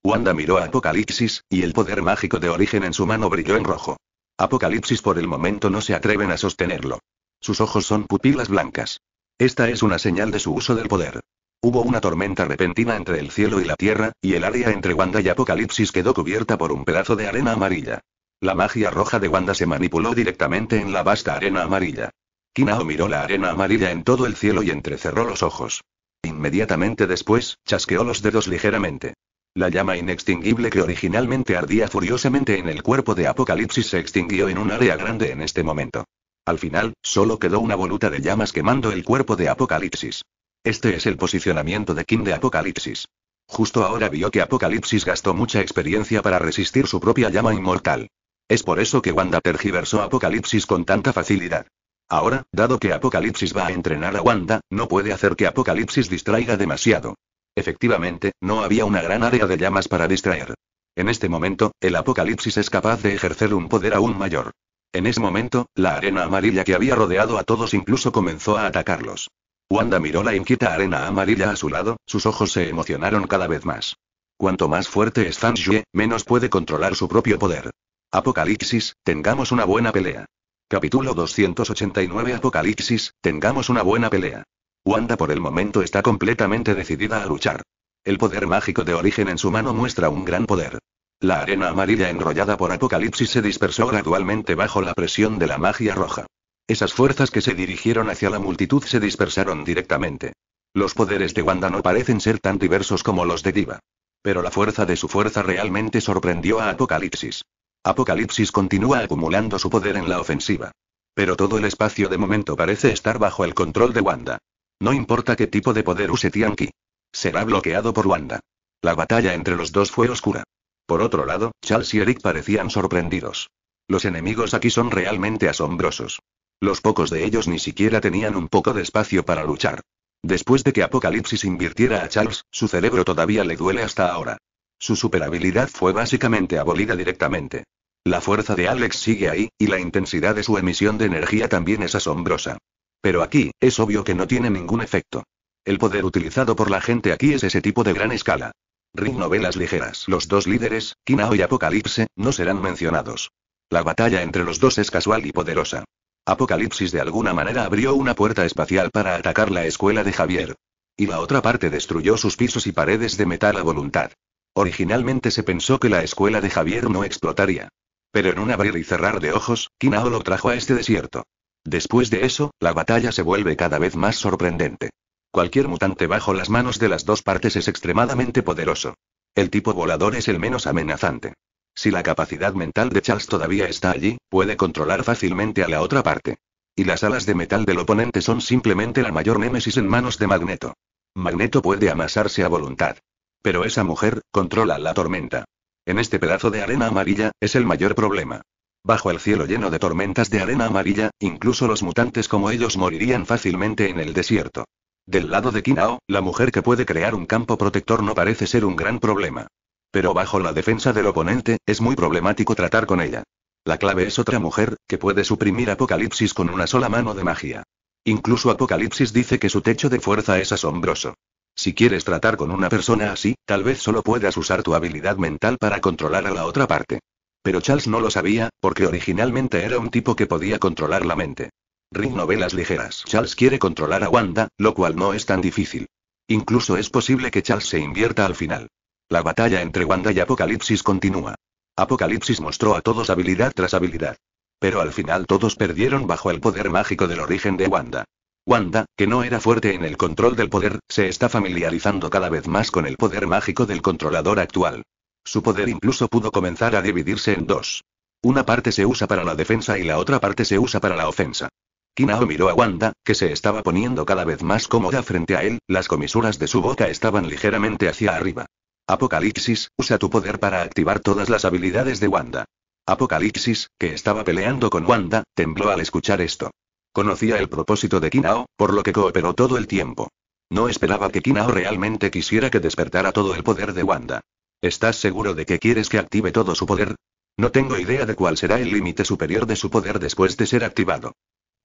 Wanda miró a Apocalipsis, y el poder mágico de origen en su mano brilló en rojo. Apocalipsis por el momento no se atreven a sostenerlo. Sus ojos son pupilas blancas. Esta es una señal de su uso del poder. Hubo una tormenta repentina entre el cielo y la tierra, y el área entre Wanda y Apocalipsis quedó cubierta por un pedazo de arena amarilla. La magia roja de Wanda se manipuló directamente en la vasta arena amarilla. Kinao miró la arena amarilla en todo el cielo y entrecerró los ojos. Inmediatamente después, chasqueó los dedos ligeramente. La llama inextinguible que originalmente ardía furiosamente en el cuerpo de Apocalipsis se extinguió en un área grande en este momento. Al final, solo quedó una voluta de llamas quemando el cuerpo de Apocalipsis. Este es el posicionamiento de King de Apocalipsis. Justo ahora vio que Apocalipsis gastó mucha experiencia para resistir su propia llama inmortal. Es por eso que Wanda tergiversó a Apocalipsis con tanta facilidad. Ahora, dado que Apocalipsis va a entrenar a Wanda, no puede hacer que Apocalipsis distraiga demasiado. Efectivamente, no había una gran área de llamas para distraer. En este momento, el Apocalipsis es capaz de ejercer un poder aún mayor. En ese momento, la arena amarilla que había rodeado a todos incluso comenzó a atacarlos. Wanda miró la inquieta arena amarilla a su lado, sus ojos se emocionaron cada vez más. Cuanto más fuerte es Zhang Yue, menos puede controlar su propio poder. Apocalipsis, tengamos una buena pelea. Capítulo doscientos ochenta y nueve Apocalipsis, tengamos una buena pelea. Wanda por el momento está completamente decidida a luchar. El poder mágico de origen en su mano muestra un gran poder. La arena amarilla enrollada por Apocalipsis se dispersó gradualmente bajo la presión de la magia roja. Esas fuerzas que se dirigieron hacia la multitud se dispersaron directamente. Los poderes de Wanda no parecen ser tan diversos como los de Diva. Pero la fuerza de su fuerza realmente sorprendió a Apocalipsis. Apocalipsis continúa acumulando su poder en la ofensiva. Pero todo el espacio de momento parece estar bajo el control de Wanda. No importa qué tipo de poder use Tianqi. Será bloqueado por Wanda. La batalla entre los dos fue oscura. Por otro lado, Charles y Rick parecían sorprendidos. Los enemigos aquí son realmente asombrosos. Los pocos de ellos ni siquiera tenían un poco de espacio para luchar. Después de que Apocalipsis invirtiera a Charles, su cerebro todavía le duele hasta ahora. Su superhabilidad fue básicamente abolida directamente. La fuerza de Alex sigue ahí, y la intensidad de su emisión de energía también es asombrosa. Pero aquí, es obvio que no tiene ningún efecto. El poder utilizado por la gente aquí es ese tipo de gran escala. Rick Novelas Ligeras. Los dos líderes, Kinao y Apocalipsis, no serán mencionados. La batalla entre los dos es casual y poderosa. Apocalipsis de alguna manera abrió una puerta espacial para atacar la escuela de Xavier. Y la otra parte destruyó sus pisos y paredes de metal a voluntad. Originalmente se pensó que la escuela de Xavier no explotaría. Pero en un abrir y cerrar de ojos, Kinao lo trajo a este desierto. Después de eso, la batalla se vuelve cada vez más sorprendente. Cualquier mutante bajo las manos de las dos partes es extremadamente poderoso. El tipo volador es el menos amenazante. Si la capacidad mental de Charles todavía está allí, puede controlar fácilmente a la otra parte. Y las alas de metal del oponente son simplemente la mayor némesis en manos de Magneto. Magneto puede amasarse a voluntad. Pero esa mujer controla la tormenta. En este pedazo de arena amarilla, es el mayor problema. Bajo el cielo lleno de tormentas de arena amarilla, incluso los mutantes como ellos morirían fácilmente en el desierto. Del lado de Kinao, la mujer que puede crear un campo protector no parece ser un gran problema. Pero bajo la defensa del oponente, es muy problemático tratar con ella. La clave es otra mujer, que puede suprimir Apocalipsis con una sola mano de magia. Incluso Apocalipsis dice que su techo de fuerza es asombroso. Si quieres tratar con una persona así, tal vez solo puedas usar tu habilidad mental para controlar a la otra parte. Pero Charles no lo sabía, porque originalmente era un tipo que podía controlar la mente. Rick Novelas Ligeras. Charles quiere controlar a Wanda, lo cual no es tan difícil. Incluso es posible que Charles se invierta al final. La batalla entre Wanda y Apocalipsis continúa. Apocalipsis mostró a todos habilidad tras habilidad. Pero al final todos perdieron bajo el poder mágico del origen de Wanda. Wanda, que no era fuerte en el control del poder, se está familiarizando cada vez más con el poder mágico del controlador actual. Su poder incluso pudo comenzar a dividirse en dos. Una parte se usa para la defensa y la otra parte se usa para la ofensa. Kinao miró a Wanda, que se estaba poniendo cada vez más cómoda frente a él, las comisuras de su boca estaban ligeramente hacia arriba. Apocalipsis, usa tu poder para activar todas las habilidades de Wanda. Apocalipsis, que estaba peleando con Wanda, tembló al escuchar esto. Conocía el propósito de Kinao, por lo que cooperó todo el tiempo. No esperaba que Kinao realmente quisiera que despertara todo el poder de Wanda. ¿Estás seguro de que quieres que active todo su poder? No tengo idea de cuál será el límite superior de su poder después de ser activado.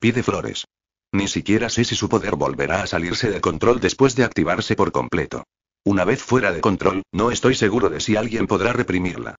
Pide flores. Ni siquiera sé si su poder volverá a salirse de control después de activarse por completo. Una vez fuera de control, no estoy seguro de si alguien podrá reprimirla.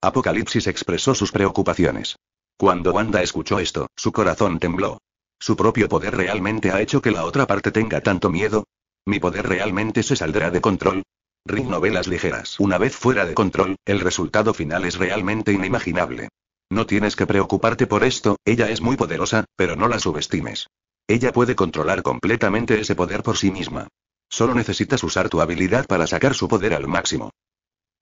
Apocalipsis expresó sus preocupaciones. Cuando Wanda escuchó esto, su corazón tembló. ¿Su propio poder realmente ha hecho que la otra parte tenga tanto miedo? ¿Mi poder realmente se saldrá de control? Rick Novelas Ligeras. Una vez fuera de control, el resultado final es realmente inimaginable. No tienes que preocuparte por esto, ella es muy poderosa, pero no la subestimes. Ella puede controlar completamente ese poder por sí misma. Solo necesitas usar tu habilidad para sacar su poder al máximo.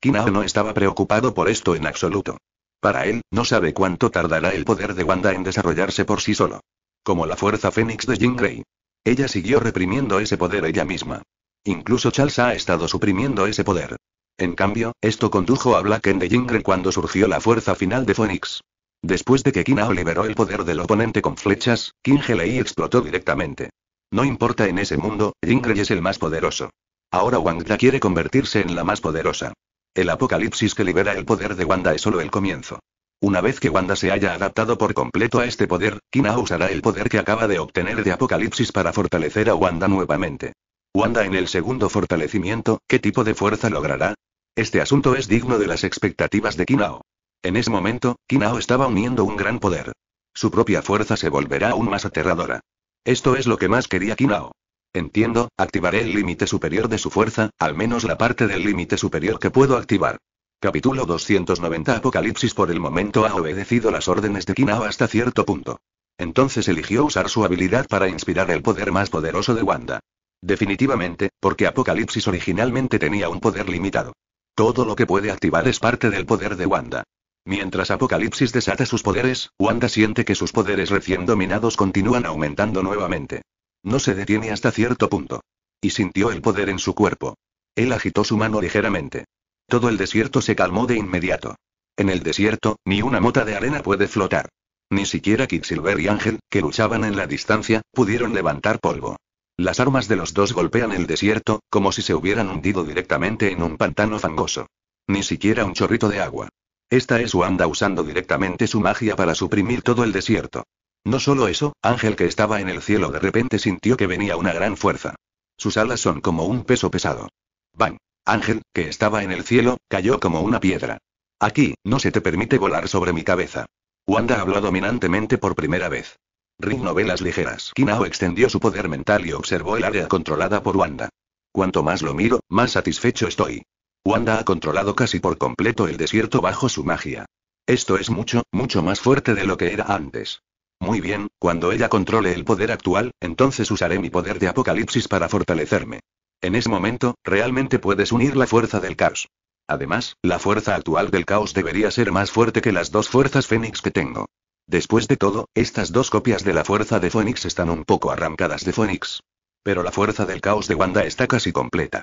Kinao no estaba preocupado por esto en absoluto. Para él, no sabe cuánto tardará el poder de Wanda en desarrollarse por sí solo. Como la fuerza Fénix de Jean Grey. Ella siguió reprimiendo ese poder ella misma. Incluso Charles ha estado suprimiendo ese poder. En cambio, esto condujo a Black End de Jean Grey cuando surgió la fuerza final de Phoenix. Después de que Kinao liberó el poder del oponente con flechas, Kinao explotó directamente. No importa en ese mundo, Jean Grey es el más poderoso. Ahora Wanda quiere convertirse en la más poderosa. El apocalipsis que libera el poder de Wanda es solo el comienzo. Una vez que Wanda se haya adaptado por completo a este poder, Kinao usará el poder que acaba de obtener de Apocalipsis para fortalecer a Wanda nuevamente. Wanda en el segundo fortalecimiento, ¿qué tipo de fuerza logrará? Este asunto es digno de las expectativas de Kinao. En ese momento, Kinao estaba uniendo un gran poder. Su propia fuerza se volverá aún más aterradora. Esto es lo que más quería Kinao. Entiendo, activaré el límite superior de su fuerza, al menos la parte del límite superior que puedo activar. Capítulo doscientos noventa. Apocalipsis por el momento ha obedecido las órdenes de Kinao hasta cierto punto. Entonces eligió usar su habilidad para inspirar el poder más poderoso de Wanda. Definitivamente, porque Apocalipsis originalmente tenía un poder limitado. Todo lo que puede activar es parte del poder de Wanda. Mientras Apocalipsis desata sus poderes, Wanda siente que sus poderes recién dominados continúan aumentando nuevamente. No se detiene hasta cierto punto. Y sintió el poder en su cuerpo. Él agitó su mano ligeramente. Todo el desierto se calmó de inmediato. En el desierto, ni una mota de arena puede flotar. Ni siquiera Quicksilver y Ángel, que luchaban en la distancia, pudieron levantar polvo. Las armas de los dos golpean el desierto, como si se hubieran hundido directamente en un pantano fangoso. Ni siquiera un chorrito de agua. Esta es Wanda usando directamente su magia para suprimir todo el desierto. No solo eso, Ángel que estaba en el cielo de repente sintió que venía una gran fuerza. Sus alas son como un peso pesado. ¡Bang! Ángel, que estaba en el cielo, cayó como una piedra. Aquí, no se te permite volar sobre mi cabeza. Wanda habló dominantemente por primera vez. Rick Novelas Ligeras. Kinao extendió su poder mental y observó el área controlada por Wanda. Cuanto más lo miro, más satisfecho estoy. Wanda ha controlado casi por completo el desierto bajo su magia. Esto es mucho, mucho más fuerte de lo que era antes. Muy bien, cuando ella controle el poder actual, entonces usaré mi poder de Apocalipsis para fortalecerme. En ese momento, realmente puedes unir la fuerza del caos. Además, la fuerza actual del caos debería ser más fuerte que las dos fuerzas Fénix que tengo. Después de todo, estas dos copias de la fuerza de Phoenix están un poco arrancadas de Phoenix. Pero la fuerza del caos de Wanda está casi completa.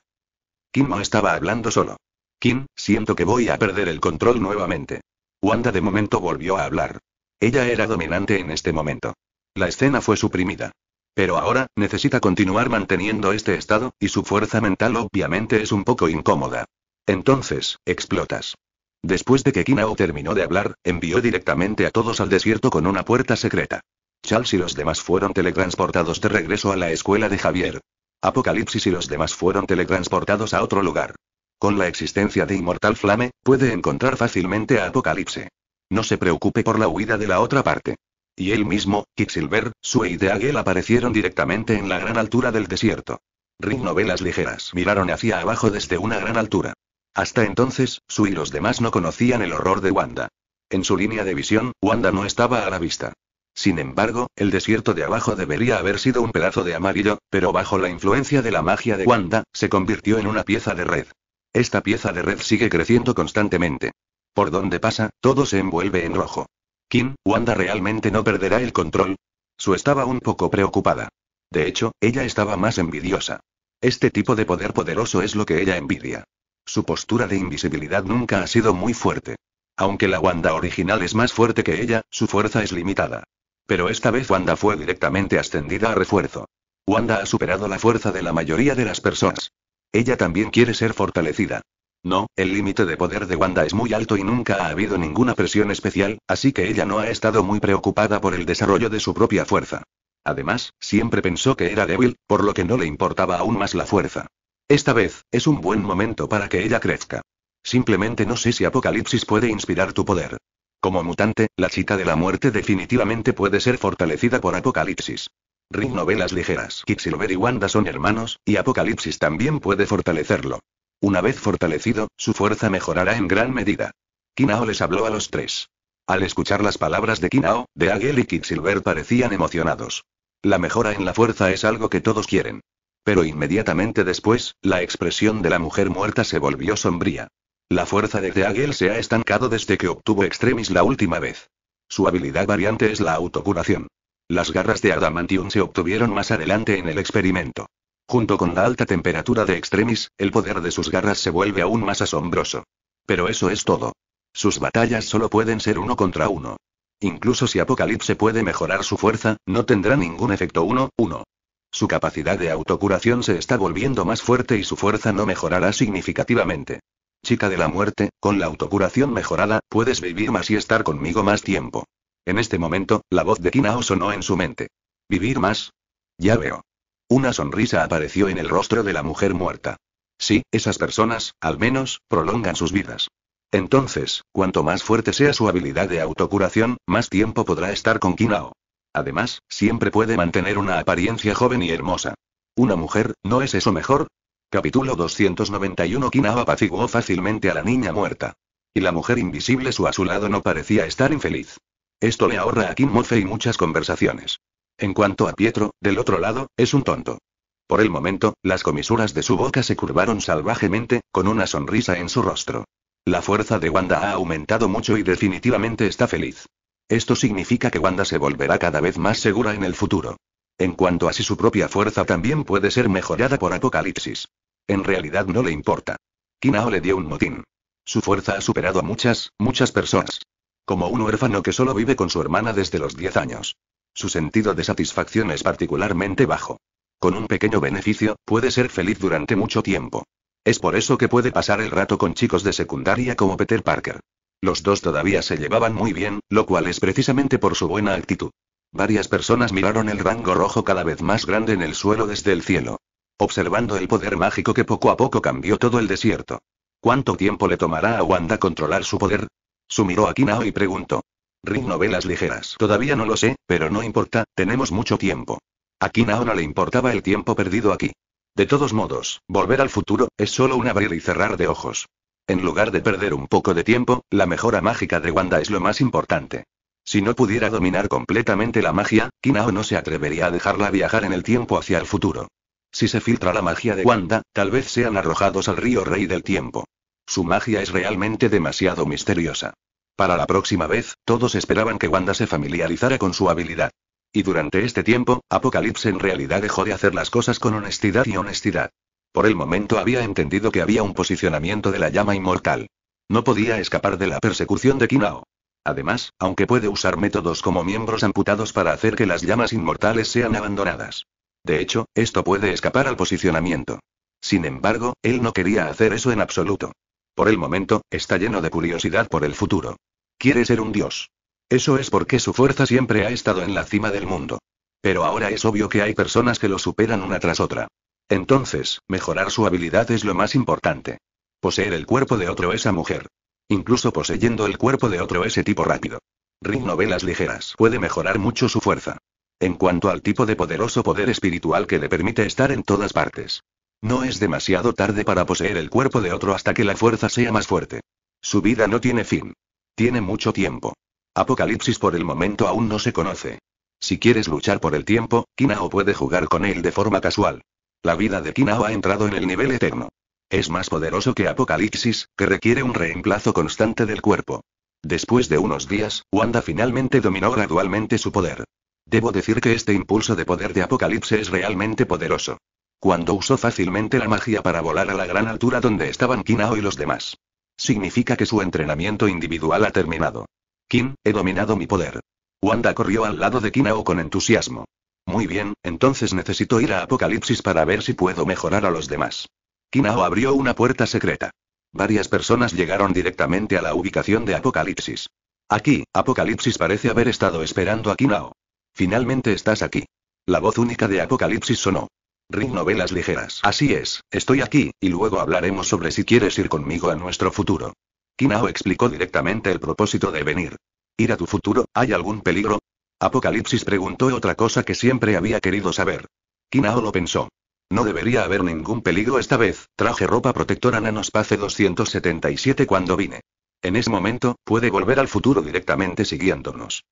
Kim no estaba hablando solo. Kim, siento que voy a perder el control nuevamente. Wanda de momento volvió a hablar. Ella era dominante en este momento. La escena fue suprimida. Pero ahora, necesita continuar manteniendo este estado, y su fuerza mental obviamente es un poco incómoda. Entonces, explotas. Después de que Kinao terminó de hablar, envió directamente a todos al desierto con una puerta secreta. Charles y los demás fueron teletransportados de regreso a la escuela de Xavier. Apocalipsis y los demás fueron teletransportados a otro lugar. Con la existencia de Inmortal Flame, puede encontrar fácilmente a Apocalipsis. No se preocupe por la huida de la otra parte. Y él mismo, Quicksilver, Sue y de Ángel aparecieron directamente en la gran altura del desierto. Rick Novelas Ligeras miraron hacia abajo desde una gran altura. Hasta entonces, Sue y los demás no conocían el horror de Wanda. En su línea de visión, Wanda no estaba a la vista. Sin embargo, el desierto de abajo debería haber sido un pedazo de amarillo, pero bajo la influencia de la magia de Wanda, se convirtió en una pieza de red. Esta pieza de red sigue creciendo constantemente. Por donde pasa, todo se envuelve en rojo. Kim, Wanda realmente no perderá el control. Sue estaba un poco preocupada. De hecho, ella estaba más envidiosa. Este tipo de poder poderoso es lo que ella envidia. Su postura de invisibilidad nunca ha sido muy fuerte. Aunque la Wanda original es más fuerte que ella, su fuerza es limitada. Pero esta vez Wanda fue directamente ascendida a refuerzo. Wanda ha superado la fuerza de la mayoría de las personas. Ella también quiere ser fortalecida. No, el límite de poder de Wanda es muy alto y nunca ha habido ninguna presión especial, así que ella no ha estado muy preocupada por el desarrollo de su propia fuerza. Además, siempre pensó que era débil, por lo que no le importaba aún más la fuerza. Esta vez, es un buen momento para que ella crezca. Simplemente no sé si Apocalipsis puede inspirar tu poder. Como mutante, la chica de la muerte definitivamente puede ser fortalecida por Apocalipsis. Rick Novelas Ligeras, Quicksilver y Wanda son hermanos, y Apocalipsis también puede fortalecerlo. Una vez fortalecido, su fuerza mejorará en gran medida. Kinao les habló a los tres. Al escuchar las palabras de Kinao, de Ángel y Quicksilver parecían emocionados. La mejora en la fuerza es algo que todos quieren. Pero inmediatamente después, la expresión de la mujer muerta se volvió sombría. La fuerza de Ángel se ha estancado desde que obtuvo Extremis la última vez. Su habilidad variante es la autocuración. Las garras de Adamantium se obtuvieron más adelante en el experimento. Junto con la alta temperatura de Extremis, el poder de sus garras se vuelve aún más asombroso. Pero eso es todo. Sus batallas solo pueden ser uno contra uno. Incluso si Apocalipsis puede mejorar su fuerza, no tendrá ningún efecto uno uno. Su capacidad de autocuración se está volviendo más fuerte y su fuerza no mejorará significativamente. Chica de la muerte, con la autocuración mejorada, puedes vivir más y estar conmigo más tiempo. En este momento, la voz de Kinao sonó en su mente. ¿Vivir más? Ya veo. Una sonrisa apareció en el rostro de la mujer muerta. Sí, esas personas, al menos, prolongan sus vidas. Entonces, cuanto más fuerte sea su habilidad de autocuración, más tiempo podrá estar con Kinao. Además, siempre puede mantener una apariencia joven y hermosa. Una mujer, ¿no es eso mejor? Capítulo doscientos noventa y uno. Kinao apaciguó fácilmente a la niña muerta. Y la mujer invisible su a su lado no parecía estar infeliz. Esto le ahorra a Kim Mofe y muchas conversaciones. En cuanto a Pietro, del otro lado, es un tonto. Por el momento, las comisuras de su boca se curvaron salvajemente, con una sonrisa en su rostro. La fuerza de Wanda ha aumentado mucho y definitivamente está feliz. Esto significa que Wanda se volverá cada vez más segura en el futuro. En cuanto a si su propia fuerza también puede ser mejorada por Apocalipsis. En realidad no le importa. Kinao le dio un motín. Su fuerza ha superado a muchas, muchas personas. Como un huérfano que solo vive con su hermana desde los diez años. Su sentido de satisfacción es particularmente bajo. Con un pequeño beneficio, puede ser feliz durante mucho tiempo. Es por eso que puede pasar el rato con chicos de secundaria como Peter Parker. Los dos todavía se llevaban muy bien, lo cual es precisamente por su buena actitud. Varias personas miraron el rango rojo cada vez más grande en el suelo desde el cielo. Observando el poder mágico que poco a poco cambió todo el desierto. ¿Cuánto tiempo le tomará a Wanda controlar su poder? Su miró a Kinao y preguntó. Rick Novelas Ligeras. Todavía no lo sé, pero no importa, tenemos mucho tiempo. A Kinao no le importaba el tiempo perdido aquí. De todos modos, volver al futuro, es solo un abrir y cerrar de ojos. En lugar de perder un poco de tiempo, la mejora mágica de Wanda es lo más importante. Si no pudiera dominar completamente la magia, Kinao no se atrevería a dejarla viajar en el tiempo hacia el futuro. Si se filtra la magia de Wanda, tal vez sean arrojados al río Rey del Tiempo. Su magia es realmente demasiado misteriosa. Para la próxima vez, todos esperaban que Wanda se familiarizara con su habilidad. Y durante este tiempo, Apocalipsis en realidad dejó de hacer las cosas con honestidad y honestidad. Por el momento había entendido que había un posicionamiento de la llama inmortal. No podía escapar de la persecución de Kinao. Además, aunque puede usar métodos como miembros amputados para hacer que las llamas inmortales sean abandonadas. De hecho, esto puede escapar al posicionamiento. Sin embargo, él no quería hacer eso en absoluto. Por el momento, está lleno de curiosidad por el futuro. Quiere ser un dios. Eso es porque su fuerza siempre ha estado en la cima del mundo. Pero ahora es obvio que hay personas que lo superan una tras otra. Entonces, mejorar su habilidad es lo más importante. Poseer el cuerpo de otro esa mujer. Incluso poseyendo el cuerpo de otro ese tipo rápido. Rick Novelas Ligeras puede mejorar mucho su fuerza. En cuanto al tipo de poderoso poder espiritual que le permite estar en todas partes. No es demasiado tarde para poseer el cuerpo de otro hasta que la fuerza sea más fuerte. Su vida no tiene fin. Tiene mucho tiempo. Apocalipsis por el momento aún no se conoce. Si quieres luchar por el tiempo, Kinao puede jugar con él de forma casual. La vida de Kinao ha entrado en el nivel eterno. Es más poderoso que Apocalipsis, que requiere un reemplazo constante del cuerpo. Después de unos días, Wanda finalmente dominó gradualmente su poder. Debo decir que este impulso de poder de Apocalipsis es realmente poderoso. Cuando usó fácilmente la magia para volar a la gran altura donde estaban Kinao y los demás. Significa que su entrenamiento individual ha terminado. Kin, he dominado mi poder. Wanda corrió al lado de Kinao con entusiasmo. Muy bien, entonces necesito ir a Apocalipsis para ver si puedo mejorar a los demás. Kinao abrió una puerta secreta. Varias personas llegaron directamente a la ubicación de Apocalipsis. Aquí, Apocalipsis parece haber estado esperando a Kinao. Finalmente estás aquí. La voz única de Apocalipsis sonó. Rick Novelas Ligeras. Así es, estoy aquí, y luego hablaremos sobre si quieres ir conmigo a nuestro futuro. Kinao explicó directamente el propósito de venir. ¿Ir a tu futuro? ¿Hay algún peligro? Apocalipsis preguntó otra cosa que siempre había querido saber. Kinao lo pensó. No debería haber ningún peligro esta vez, traje ropa protectora nanospace doscientos setenta y siete cuando vine. En ese momento, puede volver al futuro directamente siguiéndonos.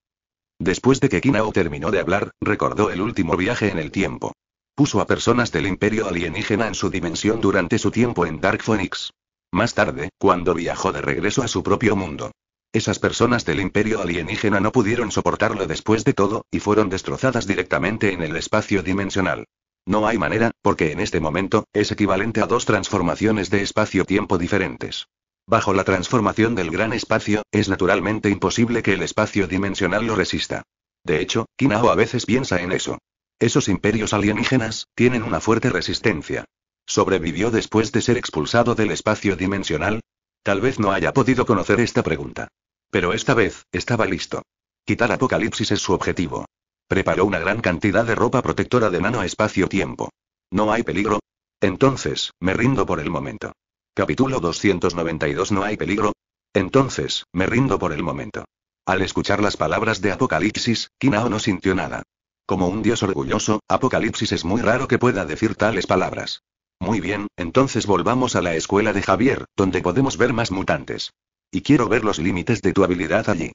Después de que Kinao terminó de hablar, recordó el último viaje en el tiempo. Puso a personas del Imperio Alienígena en su dimensión durante su tiempo en Dark Phoenix. Más tarde, cuando viajó de regreso a su propio mundo. Esas personas del Imperio Alienígena no pudieron soportarlo después de todo, y fueron destrozadas directamente en el espacio dimensional. No hay manera, porque en este momento, es equivalente a dos transformaciones de espacio-tiempo diferentes. Bajo la transformación del gran espacio, es naturalmente imposible que el espacio dimensional lo resista. De hecho, Kinao a veces piensa en eso. Esos imperios alienígenas, tienen una fuerte resistencia. ¿Sobrevivió después de ser expulsado del espacio dimensional? Tal vez no haya podido conocer esta pregunta. Pero esta vez, estaba listo. Quitar Apocalipsis es su objetivo. Preparó una gran cantidad de ropa protectora de nano espacio-tiempo. ¿No hay peligro? Entonces, me rindo por el momento. Capítulo doscientos noventa y dos ¿No hay peligro? Entonces, me rindo por el momento. Al escuchar las palabras de Apocalipsis, Kinao no sintió nada. Como un dios orgulloso, Apocalipsis es muy raro que pueda decir tales palabras. Muy bien, entonces volvamos a la escuela de Xavier, donde podemos ver más mutantes. Y quiero ver los límites de tu habilidad allí.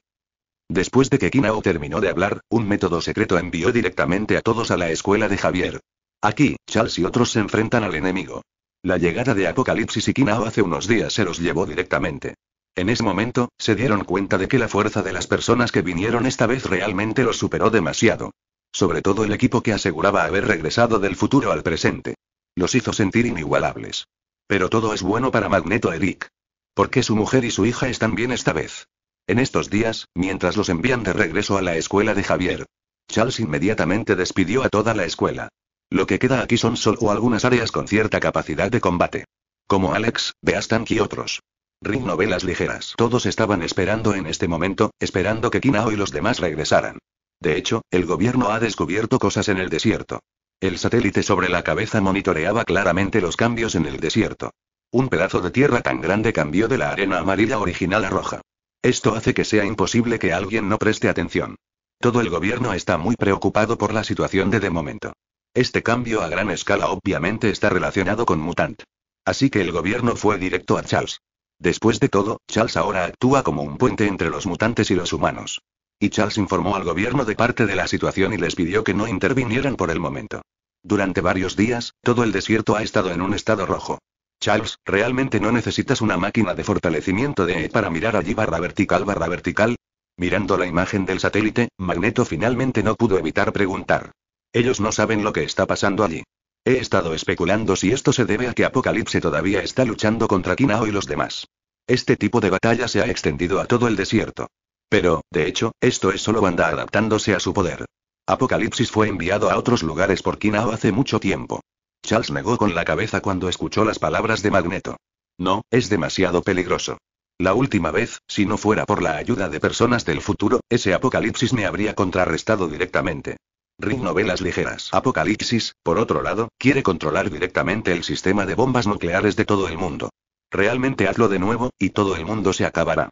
Después de que Kinao terminó de hablar, un método secreto envió directamente a todos a la escuela de Xavier. Aquí, Charles y otros se enfrentan al enemigo. La llegada de Apocalipsis y Kinao hace unos días se los llevó directamente. En ese momento, se dieron cuenta de que la fuerza de las personas que vinieron esta vez realmente los superó demasiado. Sobre todo el equipo que aseguraba haber regresado del futuro al presente. Los hizo sentir inigualables. Pero todo es bueno para Magneto y Rick. Porque su mujer y su hija están bien esta vez. En estos días, mientras los envían de regreso a la escuela de Xavier, Charles inmediatamente despidió a toda la escuela. Lo que queda aquí son solo algunas áreas con cierta capacidad de combate. Como Alex, Hank y otros. Rick Novelas Ligeras. Todos estaban esperando en este momento, esperando que Kinao y los demás regresaran. De hecho, el gobierno ha descubierto cosas en el desierto. El satélite sobre la cabeza monitoreaba claramente los cambios en el desierto. Un pedazo de tierra tan grande cambió de la arena amarilla original a roja. Esto hace que sea imposible que alguien no preste atención. Todo el gobierno está muy preocupado por la situación de de momento. Este cambio a gran escala obviamente está relacionado con Mutant. Así que el gobierno fue directo a Charles. Después de todo, Charles ahora actúa como un puente entre los mutantes y los humanos. Y Charles informó al gobierno de parte de la situación y les pidió que no intervinieran por el momento. Durante varios días, todo el desierto ha estado en un estado rojo. Charles, realmente no necesitas una máquina de fortalecimiento de E para mirar allí barra vertical barra vertical. Mirando la imagen del satélite, Magneto finalmente no pudo evitar preguntar. Ellos no saben lo que está pasando allí. He estado especulando si esto se debe a que Apocalipsis todavía está luchando contra Kinao y los demás. Este tipo de batalla se ha extendido a todo el desierto. Pero, de hecho, esto es solo Wanda adaptándose a su poder. Apocalipsis fue enviado a otros lugares por Kinao hace mucho tiempo. Charles negó con la cabeza cuando escuchó las palabras de Magneto. No, es demasiado peligroso. La última vez, si no fuera por la ayuda de personas del futuro, ese Apocalipsis me habría contrarrestado directamente. Rick Novelas Ligeras. Apocalipsis, por otro lado, quiere controlar directamente el sistema de bombas nucleares de todo el mundo. Realmente hazlo de nuevo, y todo el mundo se acabará.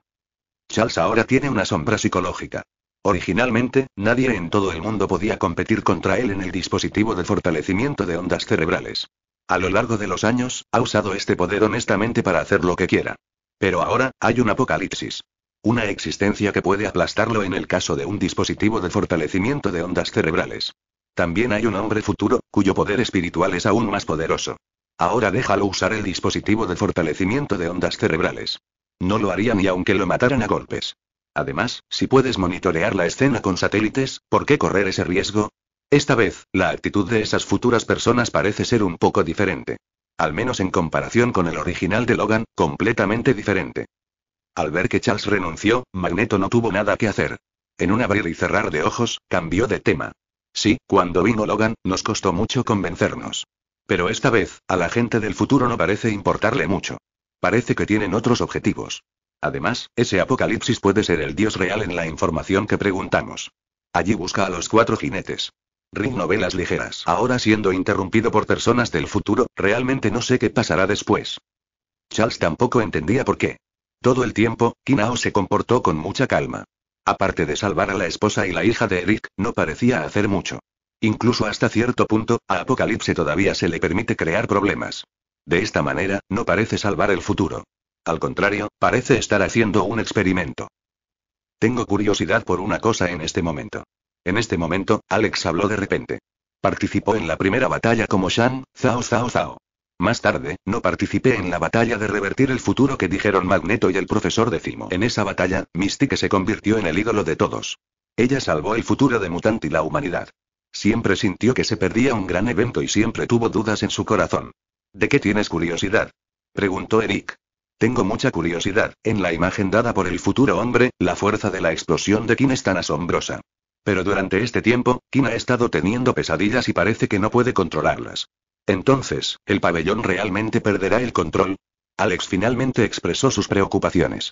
Charles ahora tiene una sombra psicológica. Originalmente, nadie en todo el mundo podía competir contra él en el dispositivo de fortalecimiento de ondas cerebrales. A lo largo de los años, ha usado este poder honestamente para hacer lo que quiera. Pero ahora, hay un apocalipsis. Una existencia que puede aplastarlo en el caso de un dispositivo de fortalecimiento de ondas cerebrales. También hay un hombre futuro, cuyo poder espiritual es aún más poderoso. Ahora déjalo usar el dispositivo de fortalecimiento de ondas cerebrales. No lo haría ni aunque lo mataran a golpes. Además, si puedes monitorear la escena con satélites, ¿por qué correr ese riesgo? Esta vez, la actitud de esas futuras personas parece ser un poco diferente. Al menos en comparación con el original de Logan, completamente diferente. Al ver que Charles renunció, Magneto no tuvo nada que hacer. En un abrir y cerrar de ojos, cambió de tema. Sí, cuando vino Logan, nos costó mucho convencernos. Pero esta vez, a la gente del futuro no parece importarle mucho. Parece que tienen otros objetivos. Además, ese apocalipsis puede ser el dios real en la información que preguntamos. Allí busca a los cuatro jinetes. Rick Novelas Ligeras. Ahora siendo interrumpido por personas del futuro, realmente no sé qué pasará después. Charles tampoco entendía por qué. Todo el tiempo, Kinao se comportó con mucha calma. Aparte de salvar a la esposa y la hija de Eric, no parecía hacer mucho. Incluso hasta cierto punto, a Apocalipsis todavía se le permite crear problemas. De esta manera, no parece salvar el futuro. Al contrario, parece estar haciendo un experimento. Tengo curiosidad por una cosa en este momento. En este momento, Alex habló de repente. Participó en la primera batalla como Shan, Zhao Zhao Zhao. Más tarde, no participé en la batalla de revertir el futuro que dijeron Magneto y el profesor Décimo. En esa batalla, Mystique se convirtió en el ídolo de todos. Ella salvó el futuro de Mutante y la humanidad. Siempre sintió que se perdía un gran evento y siempre tuvo dudas en su corazón. ¿De qué tienes curiosidad?, preguntó Eric. Tengo mucha curiosidad, en la imagen dada por el futuro hombre, la fuerza de la explosión de Kin es tan asombrosa. Pero durante este tiempo, Kin ha estado teniendo pesadillas y parece que no puede controlarlas. Entonces, ¿el pabellón realmente perderá el control? Alex finalmente expresó sus preocupaciones.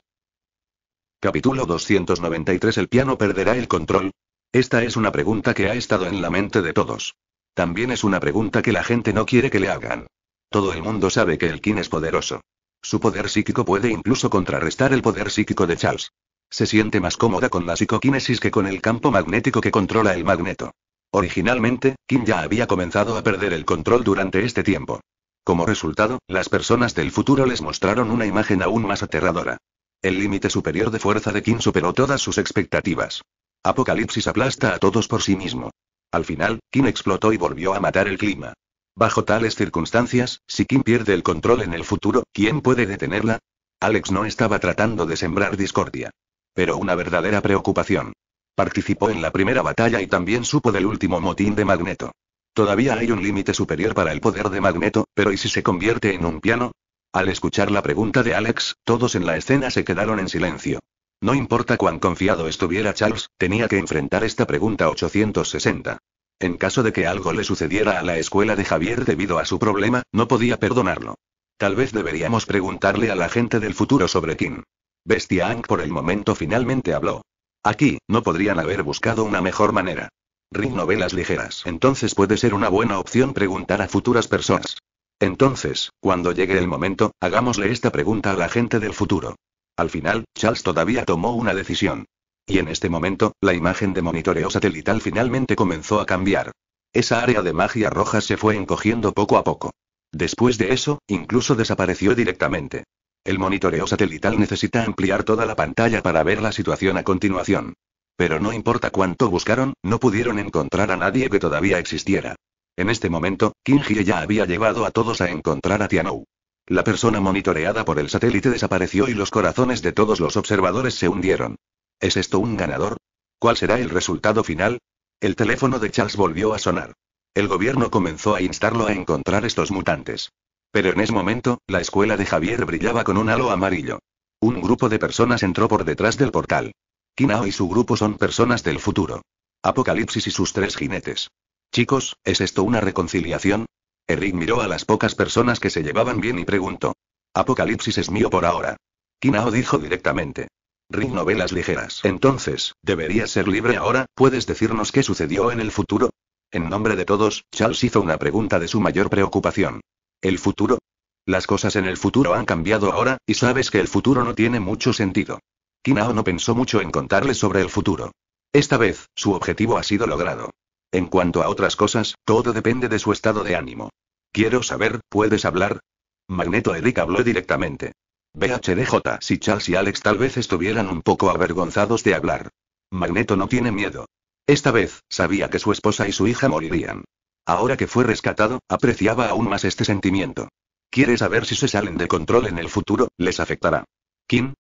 Capítulo doscientos noventa y tres. ¿El piano perderá el control? Esta es una pregunta que ha estado en la mente de todos. También es una pregunta que la gente no quiere que le hagan. Todo el mundo sabe que el Kin es poderoso. Su poder psíquico puede incluso contrarrestar el poder psíquico de Charles. Se siente más cómoda con la psicoquinesis que con el campo magnético que controla el Magneto. Originalmente, Kin ya había comenzado a perder el control durante este tiempo. Como resultado, las personas del futuro les mostraron una imagen aún más aterradora. El límite superior de fuerza de Kin superó todas sus expectativas. Apocalipsis aplasta a todos por sí mismo. Al final, Kin explotó y volvió a matar el clima. Bajo tales circunstancias, si Kin pierde el control en el futuro, ¿quién puede detenerla? Alex no estaba tratando de sembrar discordia. Pero una verdadera preocupación. Participó en la primera batalla y también supo del último motín de Magneto. Todavía hay un límite superior para el poder de Magneto, pero ¿y si se convierte en un piano? Al escuchar la pregunta de Alex, todos en la escena se quedaron en silencio. No importa cuán confiado estuviera Charles, tenía que enfrentar esta pregunta ochocientos sesenta. En caso de que algo le sucediera a la escuela de Xavier debido a su problema, no podía perdonarlo. Tal vez deberíamos preguntarle a la gente del futuro sobre Kin. Bestia Hank por el momento finalmente habló. Aquí, no podrían haber buscado una mejor manera. Rick Novelas Ligeras. Entonces puede ser una buena opción preguntar a futuras personas. Entonces, cuando llegue el momento, hagámosle esta pregunta a la gente del futuro. Al final, Charles todavía tomó una decisión. Y en este momento, la imagen de monitoreo satelital finalmente comenzó a cambiar. Esa área de magia roja se fue encogiendo poco a poco. Después de eso, incluso desapareció directamente. El monitoreo satelital necesita ampliar toda la pantalla para ver la situación a continuación. Pero no importa cuánto buscaron, no pudieron encontrar a nadie que todavía existiera. En este momento, Kinji ya había llevado a todos a encontrar a Tianou. La persona monitoreada por el satélite desapareció y los corazones de todos los observadores se hundieron. ¿Es esto un ganador? ¿Cuál será el resultado final? El teléfono de Charles volvió a sonar. El gobierno comenzó a instarlo a encontrar estos mutantes. Pero en ese momento, la escuela de Xavier brillaba con un halo amarillo. Un grupo de personas entró por detrás del portal. Kinao y su grupo son personas del futuro. Apocalipsis y sus tres jinetes. Chicos, ¿es esto una reconciliación? Rick miró a las pocas personas que se llevaban bien y preguntó. Apocalipsis es mío por ahora. Kinao dijo directamente. Rick Novelas Ligeras. Entonces, ¿deberías ser libre ahora? ¿Puedes decirnos qué sucedió en el futuro? En nombre de todos, Charles hizo una pregunta de su mayor preocupación. ¿El futuro? Las cosas en el futuro han cambiado ahora, y sabes que el futuro no tiene mucho sentido. Kinao no pensó mucho en contarle sobre el futuro. Esta vez, su objetivo ha sido logrado. En cuanto a otras cosas, todo depende de su estado de ánimo. Quiero saber, ¿puedes hablar? Magneto Eric habló directamente. B H D J. Si Charles y Alex tal vez estuvieran un poco avergonzados de hablar. Magneto no tiene miedo. Esta vez, sabía que su esposa y su hija morirían. Ahora que fue rescatado, apreciaba aún más este sentimiento. Quiere saber si se salen de control en el futuro, les afectará. ¿Kin?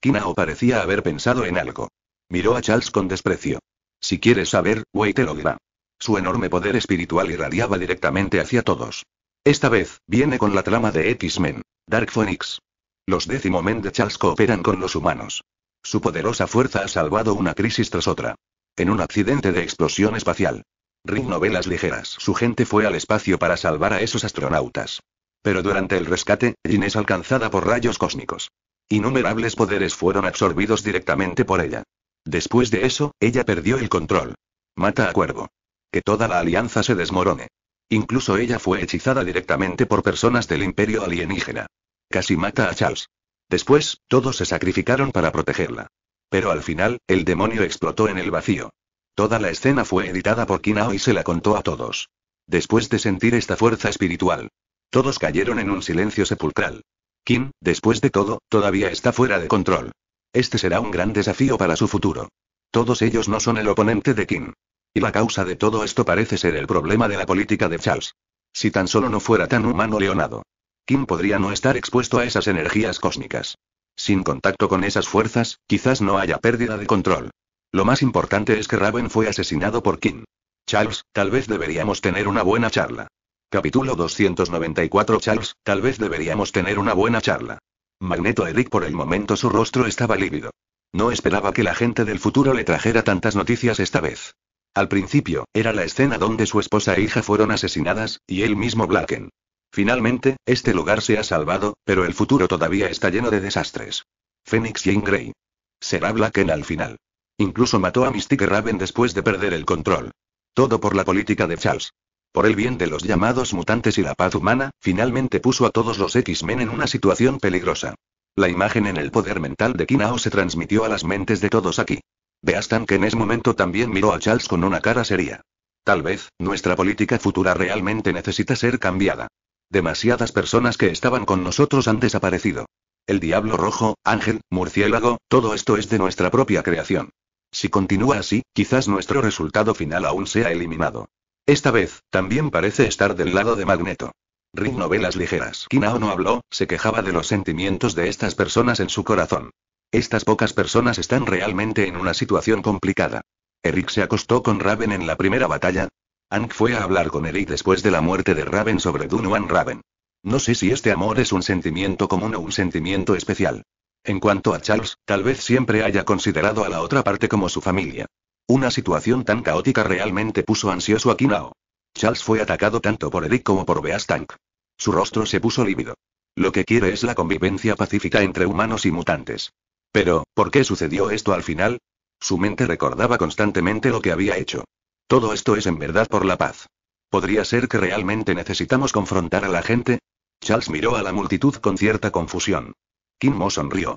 Kinao parecía haber pensado en algo. Miró a Charles con desprecio. Si quieres saber, Wei te lo dirá. Su enorme poder espiritual irradiaba directamente hacia todos. Esta vez, viene con la trama de X-Men. Dark Phoenix. Los Decimomen de Charles cooperan con los humanos. Su poderosa fuerza ha salvado una crisis tras otra. En un accidente de explosión espacial. Rick Novelas Ligeras. Su gente fue al espacio para salvar a esos astronautas. Pero durante el rescate, Jean es alcanzada por rayos cósmicos. Innumerables poderes fueron absorbidos directamente por ella. Después de eso, ella perdió el control. Mata a Cuervo. Que toda la alianza se desmorone. Incluso ella fue hechizada directamente por personas del imperio alienígena. Casi mata a Charles. Después, todos se sacrificaron para protegerla. Pero al final, el demonio explotó en el vacío. Toda la escena fue editada por Kinao y se la contó a todos. Después de sentir esta fuerza espiritual, todos cayeron en un silencio sepulcral. Kin, después de todo, todavía está fuera de control. Este será un gran desafío para su futuro. Todos ellos no son el oponente de Kin. Y la causa de todo esto parece ser el problema de la política de Charles. Si tan solo no fuera tan humano leonado. King podría no estar expuesto a esas energías cósmicas. Sin contacto con esas fuerzas, quizás no haya pérdida de control. Lo más importante es que Raven fue asesinado por King. Charles, tal vez deberíamos tener una buena charla. Capítulo doscientos noventa y cuatro. Charles, tal vez deberíamos tener una buena charla. Magneto Eric. Por el momento su rostro estaba lívido. No esperaba que la gente del futuro le trajera tantas noticias esta vez. Al principio, era la escena donde su esposa e hija fueron asesinadas, y él mismo Blacken. Finalmente, este lugar se ha salvado, pero el futuro todavía está lleno de desastres. Phoenix y Jean Grey. Será Blacken al final. Incluso mató a Mystique Raven después de perder el control. Todo por la política de Charles. Por el bien de los llamados mutantes y la paz humana, finalmente puso a todos los X-Men en una situación peligrosa. La imagen en el poder mental de Kinao se transmitió a las mentes de todos aquí. Beastan, que en ese momento también miró a Charles con una cara seria. Tal vez, nuestra política futura realmente necesita ser cambiada. Demasiadas personas que estaban con nosotros han desaparecido. El Diablo Rojo, Ángel, Murciélago, todo esto es de nuestra propia creación. Si continúa así, quizás nuestro resultado final aún sea eliminado. Esta vez, también parece estar del lado de Magneto. Rick Novelas Ligeras. Kinao no habló, se quejaba de los sentimientos de estas personas en su corazón. Estas pocas personas están realmente en una situación complicada. Eric se acostó con Raven en la primera batalla. Hank fue a hablar con Eric después de la muerte de Raven sobre Dunwan Raven. No sé si este amor es un sentimiento común o un sentimiento especial. En cuanto a Charles, tal vez siempre haya considerado a la otra parte como su familia. Una situación tan caótica realmente puso ansioso a Kinao. Charles fue atacado tanto por Eric como por Beastank. Su rostro se puso lívido. Lo que quiere es la convivencia pacífica entre humanos y mutantes. Pero, ¿por qué sucedió esto al final? Su mente recordaba constantemente lo que había hecho. Todo esto es en verdad por la paz. ¿Podría ser que realmente necesitamos confrontar a la gente? Charles miró a la multitud con cierta confusión. Kinao sonrió.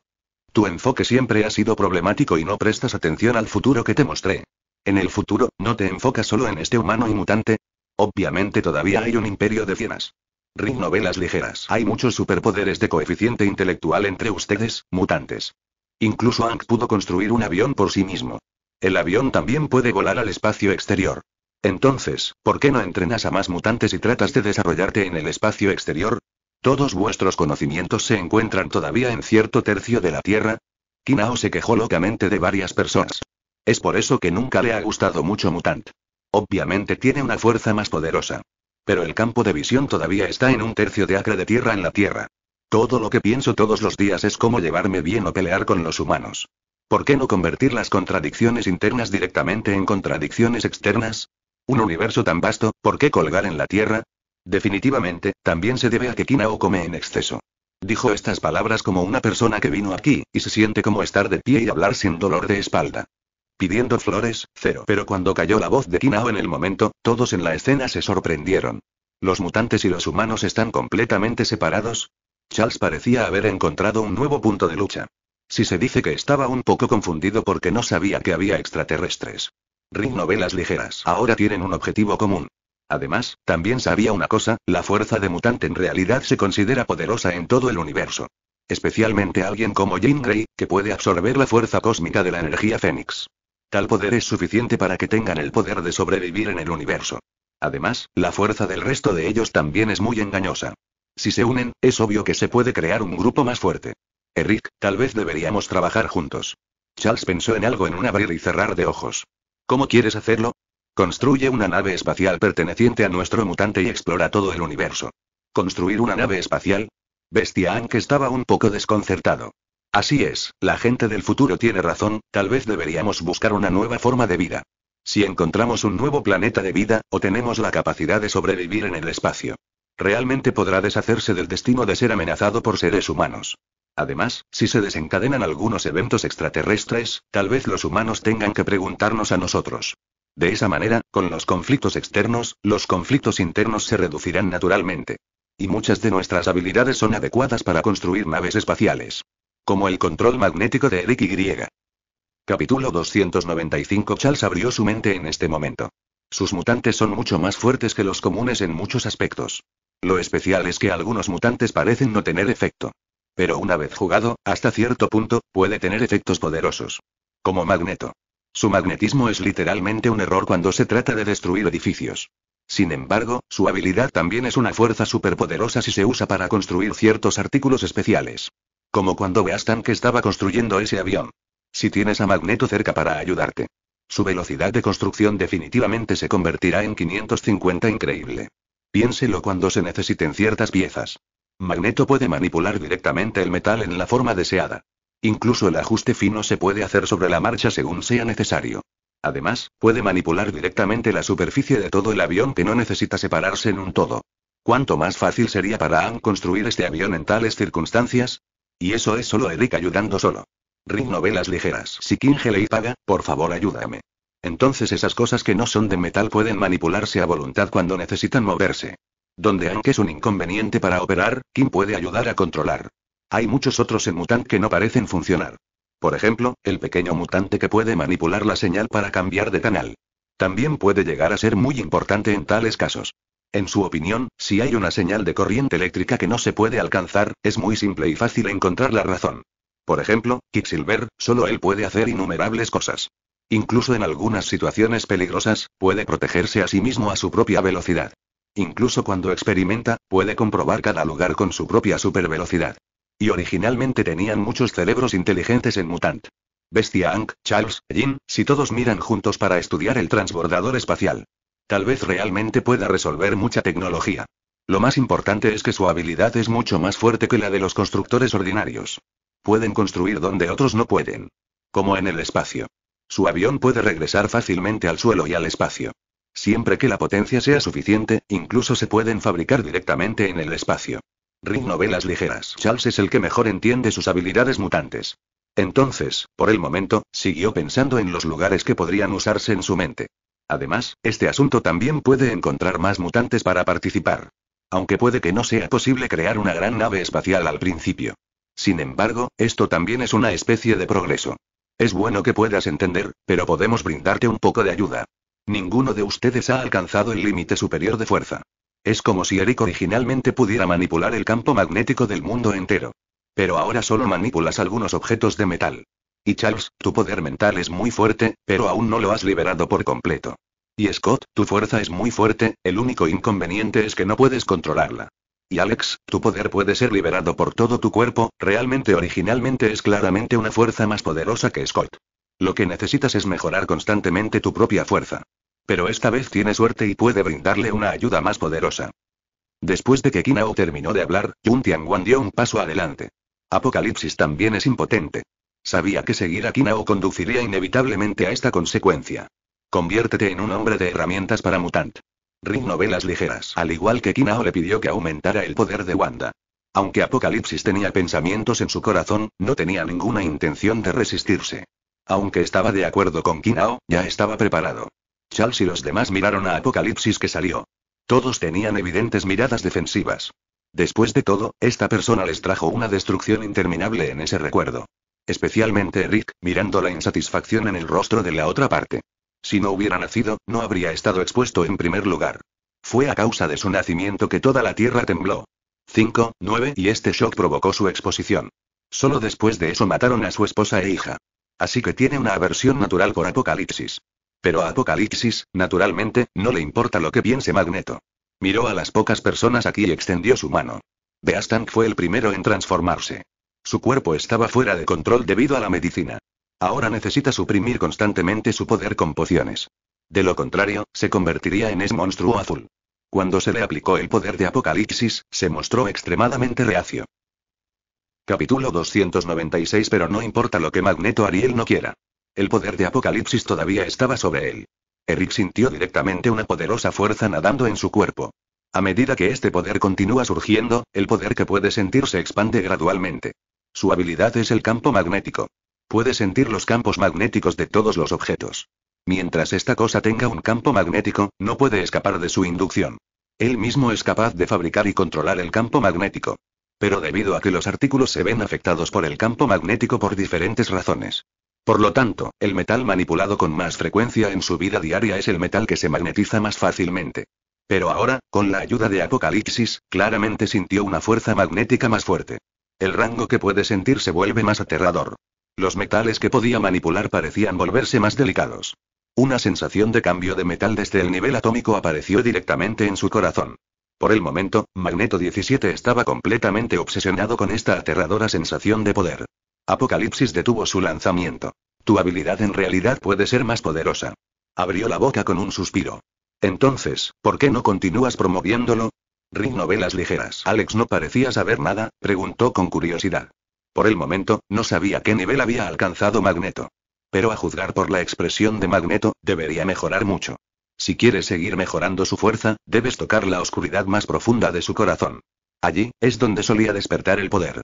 Tu enfoque siempre ha sido problemático y no prestas atención al futuro que te mostré. En el futuro, ¿no te enfocas solo en este humano y mutante? Obviamente todavía hay un imperio de fieras. Rick Novelas Ligeras. Hay muchos superpoderes de coeficiente intelectual entre ustedes, mutantes. Incluso Hank pudo construir un avión por sí mismo. El avión también puede volar al espacio exterior. Entonces, ¿por qué no entrenas a más mutantes y tratas de desarrollarte en el espacio exterior? ¿Todos vuestros conocimientos se encuentran todavía en cierto tercio de la Tierra? Kinao se quejó locamente de varias personas. Es por eso que nunca le ha gustado mucho Mutant. Obviamente tiene una fuerza más poderosa. Pero el campo de visión todavía está en un tercio de acre de tierra en la Tierra. Todo lo que pienso todos los días es cómo llevarme bien o pelear con los humanos. ¿Por qué no convertir las contradicciones internas directamente en contradicciones externas? Un universo tan vasto, ¿por qué colgar en la Tierra? Definitivamente, también se debe a que Kinao come en exceso. Dijo estas palabras como una persona que vino aquí, y se siente como estar de pie y hablar sin dolor de espalda. Pidiendo flores, cero. Pero cuando cayó la voz de Kinao en el momento, todos en la escena se sorprendieron. ¿Los mutantes y los humanos están completamente separados? Charles parecía haber encontrado un nuevo punto de lucha. Si se dice que estaba un poco confundido porque no sabía que había extraterrestres. Rick Novelas Ligeras ahora tienen un objetivo común. Además, también sabía una cosa, la fuerza de mutante en realidad se considera poderosa en todo el universo. Especialmente alguien como Jean Grey, que puede absorber la fuerza cósmica de la energía Fénix. Tal poder es suficiente para que tengan el poder de sobrevivir en el universo. Además, la fuerza del resto de ellos también es muy engañosa. Si se unen, es obvio que se puede crear un grupo más fuerte. Eric, tal vez deberíamos trabajar juntos. Charles pensó en algo en un abrir y cerrar de ojos. ¿Cómo quieres hacerlo? Construye una nave espacial perteneciente a nuestro mutante y explora todo el universo. ¿Construir una nave espacial? Bestia Hank estaba un poco desconcertado. Así es, la gente del futuro tiene razón, tal vez deberíamos buscar una nueva forma de vida. Si encontramos un nuevo planeta de vida, o tenemos la capacidad de sobrevivir en el espacio. Realmente podrá deshacerse del destino de ser amenazado por seres humanos. Además, si se desencadenan algunos eventos extraterrestres, tal vez los humanos tengan que preguntarnos a nosotros. De esa manera, con los conflictos externos, los conflictos internos se reducirán naturalmente. Y muchas de nuestras habilidades son adecuadas para construir naves espaciales. Como el control magnético de Eric Y. Capítulo doscientos noventa y cinco. Charles abrió su mente en este momento. Sus mutantes son mucho más fuertes que los comunes en muchos aspectos. Lo especial es que algunos mutantes parecen no tener efecto. Pero una vez jugado, hasta cierto punto, puede tener efectos poderosos. Como Magneto. Su magnetismo es literalmente un error cuando se trata de destruir edificios. Sin embargo, su habilidad también es una fuerza superpoderosa si se usa para construir ciertos artículos especiales. Como cuando Bastan que estaba construyendo ese avión. Si tienes a Magneto cerca para ayudarte. Su velocidad de construcción definitivamente se convertirá en quinientos cincuenta. Increíble. Piénselo cuando se necesiten ciertas piezas. Magneto puede manipular directamente el metal en la forma deseada. Incluso el ajuste fino se puede hacer sobre la marcha según sea necesario. Además, puede manipular directamente la superficie de todo el avión que no necesita separarse en un todo. ¿Cuánto más fácil sería para Hank construir este avión en tales circunstancias? Y eso es solo Eric ayudando solo. Rick Novelas Ligeras. Si Kingley paga, por favor ayúdame. Entonces esas cosas que no son de metal pueden manipularse a voluntad cuando necesitan moverse. Donde Hank es un inconveniente para operar, Kim puede ayudar a controlar. Hay muchos otros en Mutant que no parecen funcionar. Por ejemplo, el pequeño mutante que puede manipular la señal para cambiar de canal. También puede llegar a ser muy importante en tales casos. En su opinión, si hay una señal de corriente eléctrica que no se puede alcanzar, es muy simple y fácil encontrar la razón. Por ejemplo, Quicksilver, solo él puede hacer innumerables cosas. Incluso en algunas situaciones peligrosas, puede protegerse a sí mismo a su propia velocidad. Incluso cuando experimenta, puede comprobar cada lugar con su propia supervelocidad. Y originalmente tenían muchos cerebros inteligentes en Mutant. Bestia Hank, Charles, Jean, si todos miran juntos para estudiar el transbordador espacial. Tal vez realmente pueda resolver mucha tecnología. Lo más importante es que su habilidad es mucho más fuerte que la de los constructores ordinarios. Pueden construir donde otros no pueden. Como en el espacio. Su avión puede regresar fácilmente al suelo y al espacio. Siempre que la potencia sea suficiente, incluso se pueden fabricar directamente en el espacio. Rick Novelas Ligeras. Charles es el que mejor entiende sus habilidades mutantes. Entonces, por el momento, siguió pensando en los lugares que podrían usarse en su mente. Además, este asunto también puede encontrar más mutantes para participar. Aunque puede que no sea posible crear una gran nave espacial al principio. Sin embargo, esto también es una especie de progreso. Es bueno que puedas entender, pero podemos brindarte un poco de ayuda. Ninguno de ustedes ha alcanzado el límite superior de fuerza. Es como si Eric originalmente pudiera manipular el campo magnético del mundo entero. Pero ahora solo manipulas algunos objetos de metal. Y Charles, tu poder mental es muy fuerte, pero aún no lo has liberado por completo. Y Scott, tu fuerza es muy fuerte, el único inconveniente es que no puedes controlarla. Y Alex, tu poder puede ser liberado por todo tu cuerpo, realmente originalmente es claramente una fuerza más poderosa que Scott. Lo que necesitas es mejorar constantemente tu propia fuerza. Pero esta vez tiene suerte y puede brindarle una ayuda más poderosa. Después de que Kinao terminó de hablar, Yun Tianguan dio un paso adelante. Apocalipsis también es impotente. Sabía que seguir a Kinao conduciría inevitablemente a esta consecuencia. Conviértete en un hombre de herramientas para mutant. Rick Novelas Ligeras. Al igual que Kinao le pidió que aumentara el poder de Wanda. Aunque Apocalipsis tenía pensamientos en su corazón, no tenía ninguna intención de resistirse. Aunque estaba de acuerdo con Kinao, ya estaba preparado. Charles y los demás miraron a Apocalipsis que salió. Todos tenían evidentes miradas defensivas. Después de todo, esta persona les trajo una destrucción interminable en ese recuerdo. Especialmente Rick, mirando la insatisfacción en el rostro de la otra parte. Si no hubiera nacido, no habría estado expuesto en primer lugar. Fue a causa de su nacimiento que toda la Tierra tembló. cinco, nueve y este shock provocó su exposición. Solo después de eso mataron a su esposa e hija. Así que tiene una aversión natural por Apocalipsis. Pero a Apocalipsis, naturalmente, no le importa lo que piense Magneto. Miró a las pocas personas aquí y extendió su mano. Beastan fue el primero en transformarse. Su cuerpo estaba fuera de control debido a la medicina. Ahora necesita suprimir constantemente su poder con pociones. De lo contrario, se convertiría en ese monstruo azul. Cuando se le aplicó el poder de Apocalipsis, se mostró extremadamente reacio. Capítulo doscientos noventa y seis. Pero no importa lo que Magneto Ariel no quiera. El poder de Apocalipsis todavía estaba sobre él. Eric sintió directamente una poderosa fuerza nadando en su cuerpo. A medida que este poder continúa surgiendo, el poder que puede sentir se expande gradualmente. Su habilidad es el campo magnético. Puede sentir los campos magnéticos de todos los objetos. Mientras esta cosa tenga un campo magnético, no puede escapar de su inducción. Él mismo es capaz de fabricar y controlar el campo magnético. Pero debido a que los artículos se ven afectados por el campo magnético por diferentes razones. Por lo tanto, el metal manipulado con más frecuencia en su vida diaria es el metal que se magnetiza más fácilmente. Pero ahora, con la ayuda de Apocalipsis, claramente sintió una fuerza magnética más fuerte. El rango que puede sentir se vuelve más aterrador. Los metales que podía manipular parecían volverse más delicados. Una sensación de cambio de metal desde el nivel atómico apareció directamente en su corazón. Por el momento, Magneto diecisiete estaba completamente obsesionado con esta aterradora sensación de poder. Apocalipsis detuvo su lanzamiento. Tu habilidad en realidad puede ser más poderosa. Abrió la boca con un suspiro. Entonces, ¿por qué no continúas promoviéndolo? Rick Novelas Ligeras. Alex no parecía saber nada, preguntó con curiosidad. Por el momento, no sabía qué nivel había alcanzado Magneto. Pero a juzgar por la expresión de Magneto, debería mejorar mucho. Si quieres seguir mejorando su fuerza, debes tocar la oscuridad más profunda de su corazón. Allí, es donde solía despertar el poder.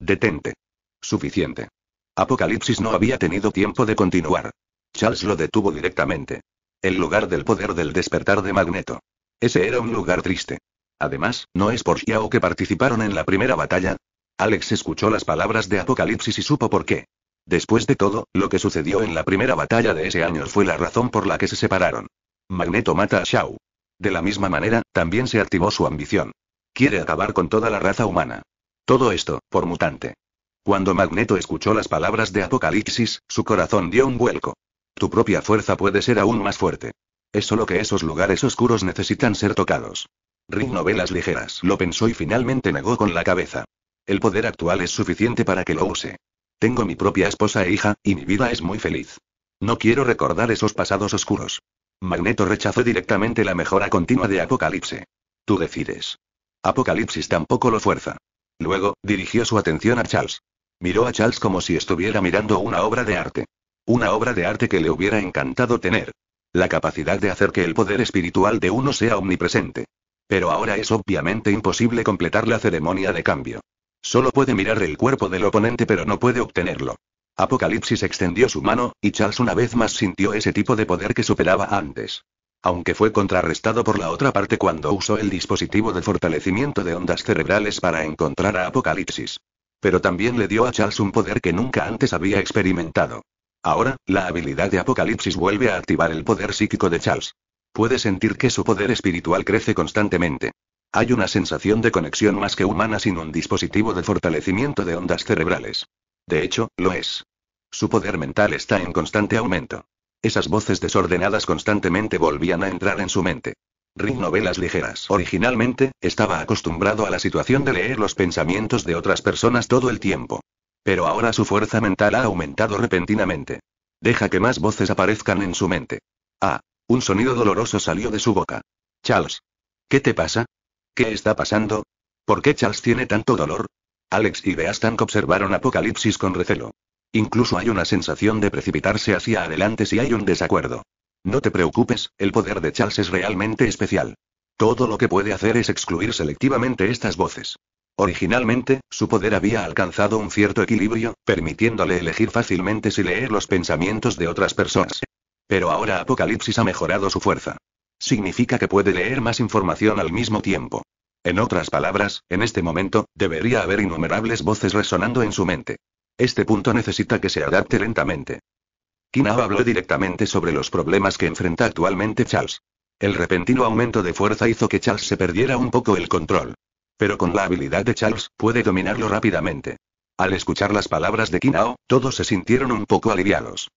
Detente. Suficiente. Apocalipsis no había tenido tiempo de continuar. Charles lo detuvo directamente. El lugar del poder del despertar de Magneto. Ese era un lugar triste. Además, ¿no es por Xiao que participaron en la primera batalla? Alex escuchó las palabras de Apocalipsis y supo por qué. Después de todo, lo que sucedió en la primera batalla de ese año fue la razón por la que se separaron. Magneto mata a Xiao. De la misma manera, también se activó su ambición. Quiere acabar con toda la raza humana. Todo esto, por mutante. Cuando Magneto escuchó las palabras de Apocalipsis, su corazón dio un vuelco. Tu propia fuerza puede ser aún más fuerte. Es solo que esos lugares oscuros necesitan ser tocados. Rick Novelas Ligeras lo pensó y finalmente negó con la cabeza. El poder actual es suficiente para que lo use. Tengo mi propia esposa e hija, y mi vida es muy feliz. No quiero recordar esos pasados oscuros. Magneto rechazó directamente la mejora continua de Apocalipsis. Tú decides. Apocalipsis tampoco lo fuerza. Luego, dirigió su atención a Charles. Miró a Charles como si estuviera mirando una obra de arte. Una obra de arte que le hubiera encantado tener. La capacidad de hacer que el poder espiritual de uno sea omnipresente. Pero ahora es obviamente imposible completar la ceremonia de cambio. Solo puede mirar el cuerpo del oponente pero no puede obtenerlo. Apocalipsis extendió su mano, y Charles una vez más sintió ese tipo de poder que superaba antes. Aunque fue contrarrestado por la otra parte cuando usó el dispositivo de fortalecimiento de ondas cerebrales para encontrar a Apocalipsis. Pero también le dio a Charles un poder que nunca antes había experimentado. Ahora, la habilidad de Apocalipsis vuelve a activar el poder psíquico de Charles. Puede sentir que su poder espiritual crece constantemente. Hay una sensación de conexión más que humana sin un dispositivo de fortalecimiento de ondas cerebrales. De hecho, lo es. Su poder mental está en constante aumento. Esas voces desordenadas constantemente volvían a entrar en su mente. Rick Novelas Ligeras. Originalmente, estaba acostumbrado a la situación de leer los pensamientos de otras personas todo el tiempo. Pero ahora su fuerza mental ha aumentado repentinamente. Deja que más voces aparezcan en su mente. Ah, un sonido doloroso salió de su boca. Charles. ¿Qué te pasa? ¿Qué está pasando? ¿Por qué Charles tiene tanto dolor? Alex y Hank observaron Apocalipsis con recelo. Incluso hay una sensación de precipitarse hacia adelante si hay un desacuerdo. No te preocupes, el poder de Charles es realmente especial. Todo lo que puede hacer es excluir selectivamente estas voces. Originalmente, su poder había alcanzado un cierto equilibrio, permitiéndole elegir fácilmente si leer los pensamientos de otras personas. Pero ahora Apocalipsis ha mejorado su fuerza. Significa que puede leer más información al mismo tiempo. En otras palabras, en este momento, debería haber innumerables voces resonando en su mente. Este punto necesita que se adapte lentamente. Kinao habló directamente sobre los problemas que enfrenta actualmente Charles. El repentino aumento de fuerza hizo que Charles se perdiera un poco el control. Pero con la habilidad de Charles, puede dominarlo rápidamente. Al escuchar las palabras de Kinao, todos se sintieron un poco aliviados.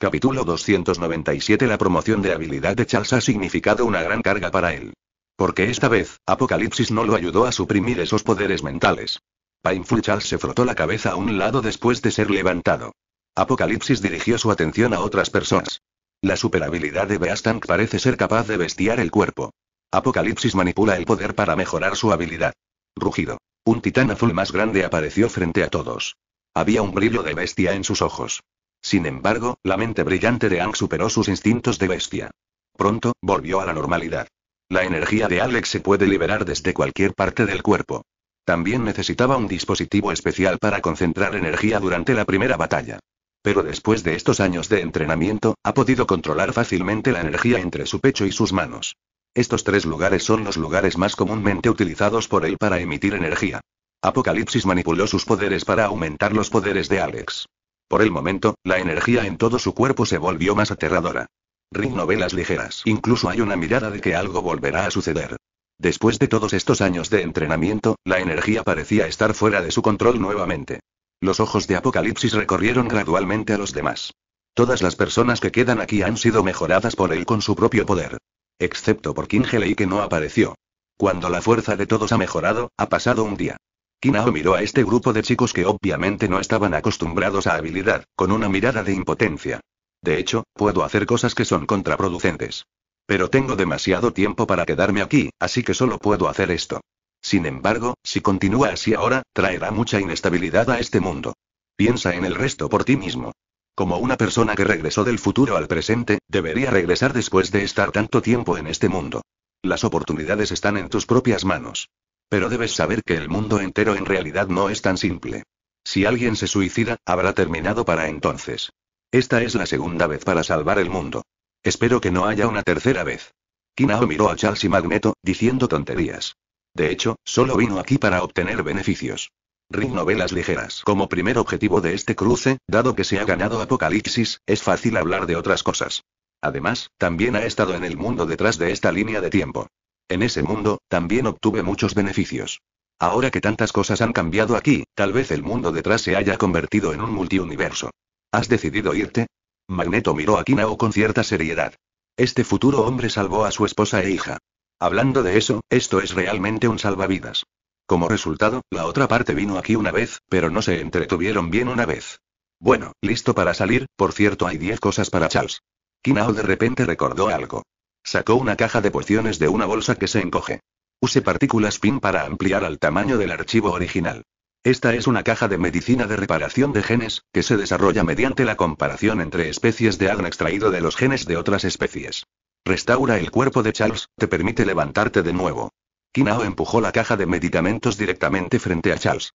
Capítulo doscientos noventa y siete. La promoción de habilidad de Charles ha significado una gran carga para él. Porque esta vez, Apocalipsis no lo ayudó a suprimir esos poderes mentales. Painful Charles se frotó la cabeza a un lado después de ser levantado. Apocalipsis dirigió su atención a otras personas. La superhabilidad de Hank parece ser capaz de bestiar el cuerpo. Apocalipsis manipula el poder para mejorar su habilidad. Rugido. Un titán azul más grande apareció frente a todos. Había un brillo de bestia en sus ojos. Sin embargo, la mente brillante de Hank superó sus instintos de bestia. Pronto, volvió a la normalidad. La energía de Alex se puede liberar desde cualquier parte del cuerpo. También necesitaba un dispositivo especial para concentrar energía durante la primera batalla. Pero después de estos años de entrenamiento, ha podido controlar fácilmente la energía entre su pecho y sus manos. Estos tres lugares son los lugares más comúnmente utilizados por él para emitir energía. Apocalipsis manipuló sus poderes para aumentar los poderes de Alex. Por el momento, la energía en todo su cuerpo se volvió más aterradora. Rick Novelas Ligeras. Incluso hay una mirada de que algo volverá a suceder. Después de todos estos años de entrenamiento, la energía parecía estar fuera de su control nuevamente. Los ojos de Apocalipsis recorrieron gradualmente a los demás. Todas las personas que quedan aquí han sido mejoradas por él con su propio poder. Excepto por Ángel, que no apareció. Cuando la fuerza de todos ha mejorado, ha pasado un día. Kinao miró a este grupo de chicos que obviamente no estaban acostumbrados a habilidad, con una mirada de impotencia. De hecho, puedo hacer cosas que son contraproducentes. Pero tengo demasiado tiempo para quedarme aquí, así que solo puedo hacer esto. Sin embargo, si continúa así ahora, traerá mucha inestabilidad a este mundo. Piensa en el resto por ti mismo. Como una persona que regresó del futuro al presente, debería regresar después de estar tanto tiempo en este mundo. Las oportunidades están en tus propias manos. Pero debes saber que el mundo entero en realidad no es tan simple. Si alguien se suicida, habrá terminado para entonces. Esta es la segunda vez para salvar el mundo. Espero que no haya una tercera vez. Kinao miró a Charles y Magneto, diciendo tonterías. De hecho, solo vino aquí para obtener beneficios. Rick Novelas Ligeras. Como primer objetivo de este cruce, dado que se ha ganado Apocalipsis, es fácil hablar de otras cosas. Además, también ha estado en el mundo detrás de esta línea de tiempo. En ese mundo, también obtuve muchos beneficios. Ahora que tantas cosas han cambiado aquí, tal vez el mundo detrás se haya convertido en un multiuniverso. ¿Has decidido irte? Magneto miró a Kinao con cierta seriedad. Este futuro hombre salvó a su esposa e hija. Hablando de eso, esto es realmente un salvavidas. Como resultado, la otra parte vino aquí una vez, pero no se entretuvieron bien una vez. Bueno, listo para salir, por cierto hay diez cosas para Charles. Kinao de repente recordó algo. Sacó una caja de pociones de una bolsa que se encoge. Use partículas P I M para ampliar al tamaño del archivo original. Esta es una caja de medicina de reparación de genes, que se desarrolla mediante la comparación entre especies de A D N extraído de los genes de otras especies. Restaura el cuerpo de Charles, te permite levantarte de nuevo. Kinao empujó la caja de medicamentos directamente frente a Charles.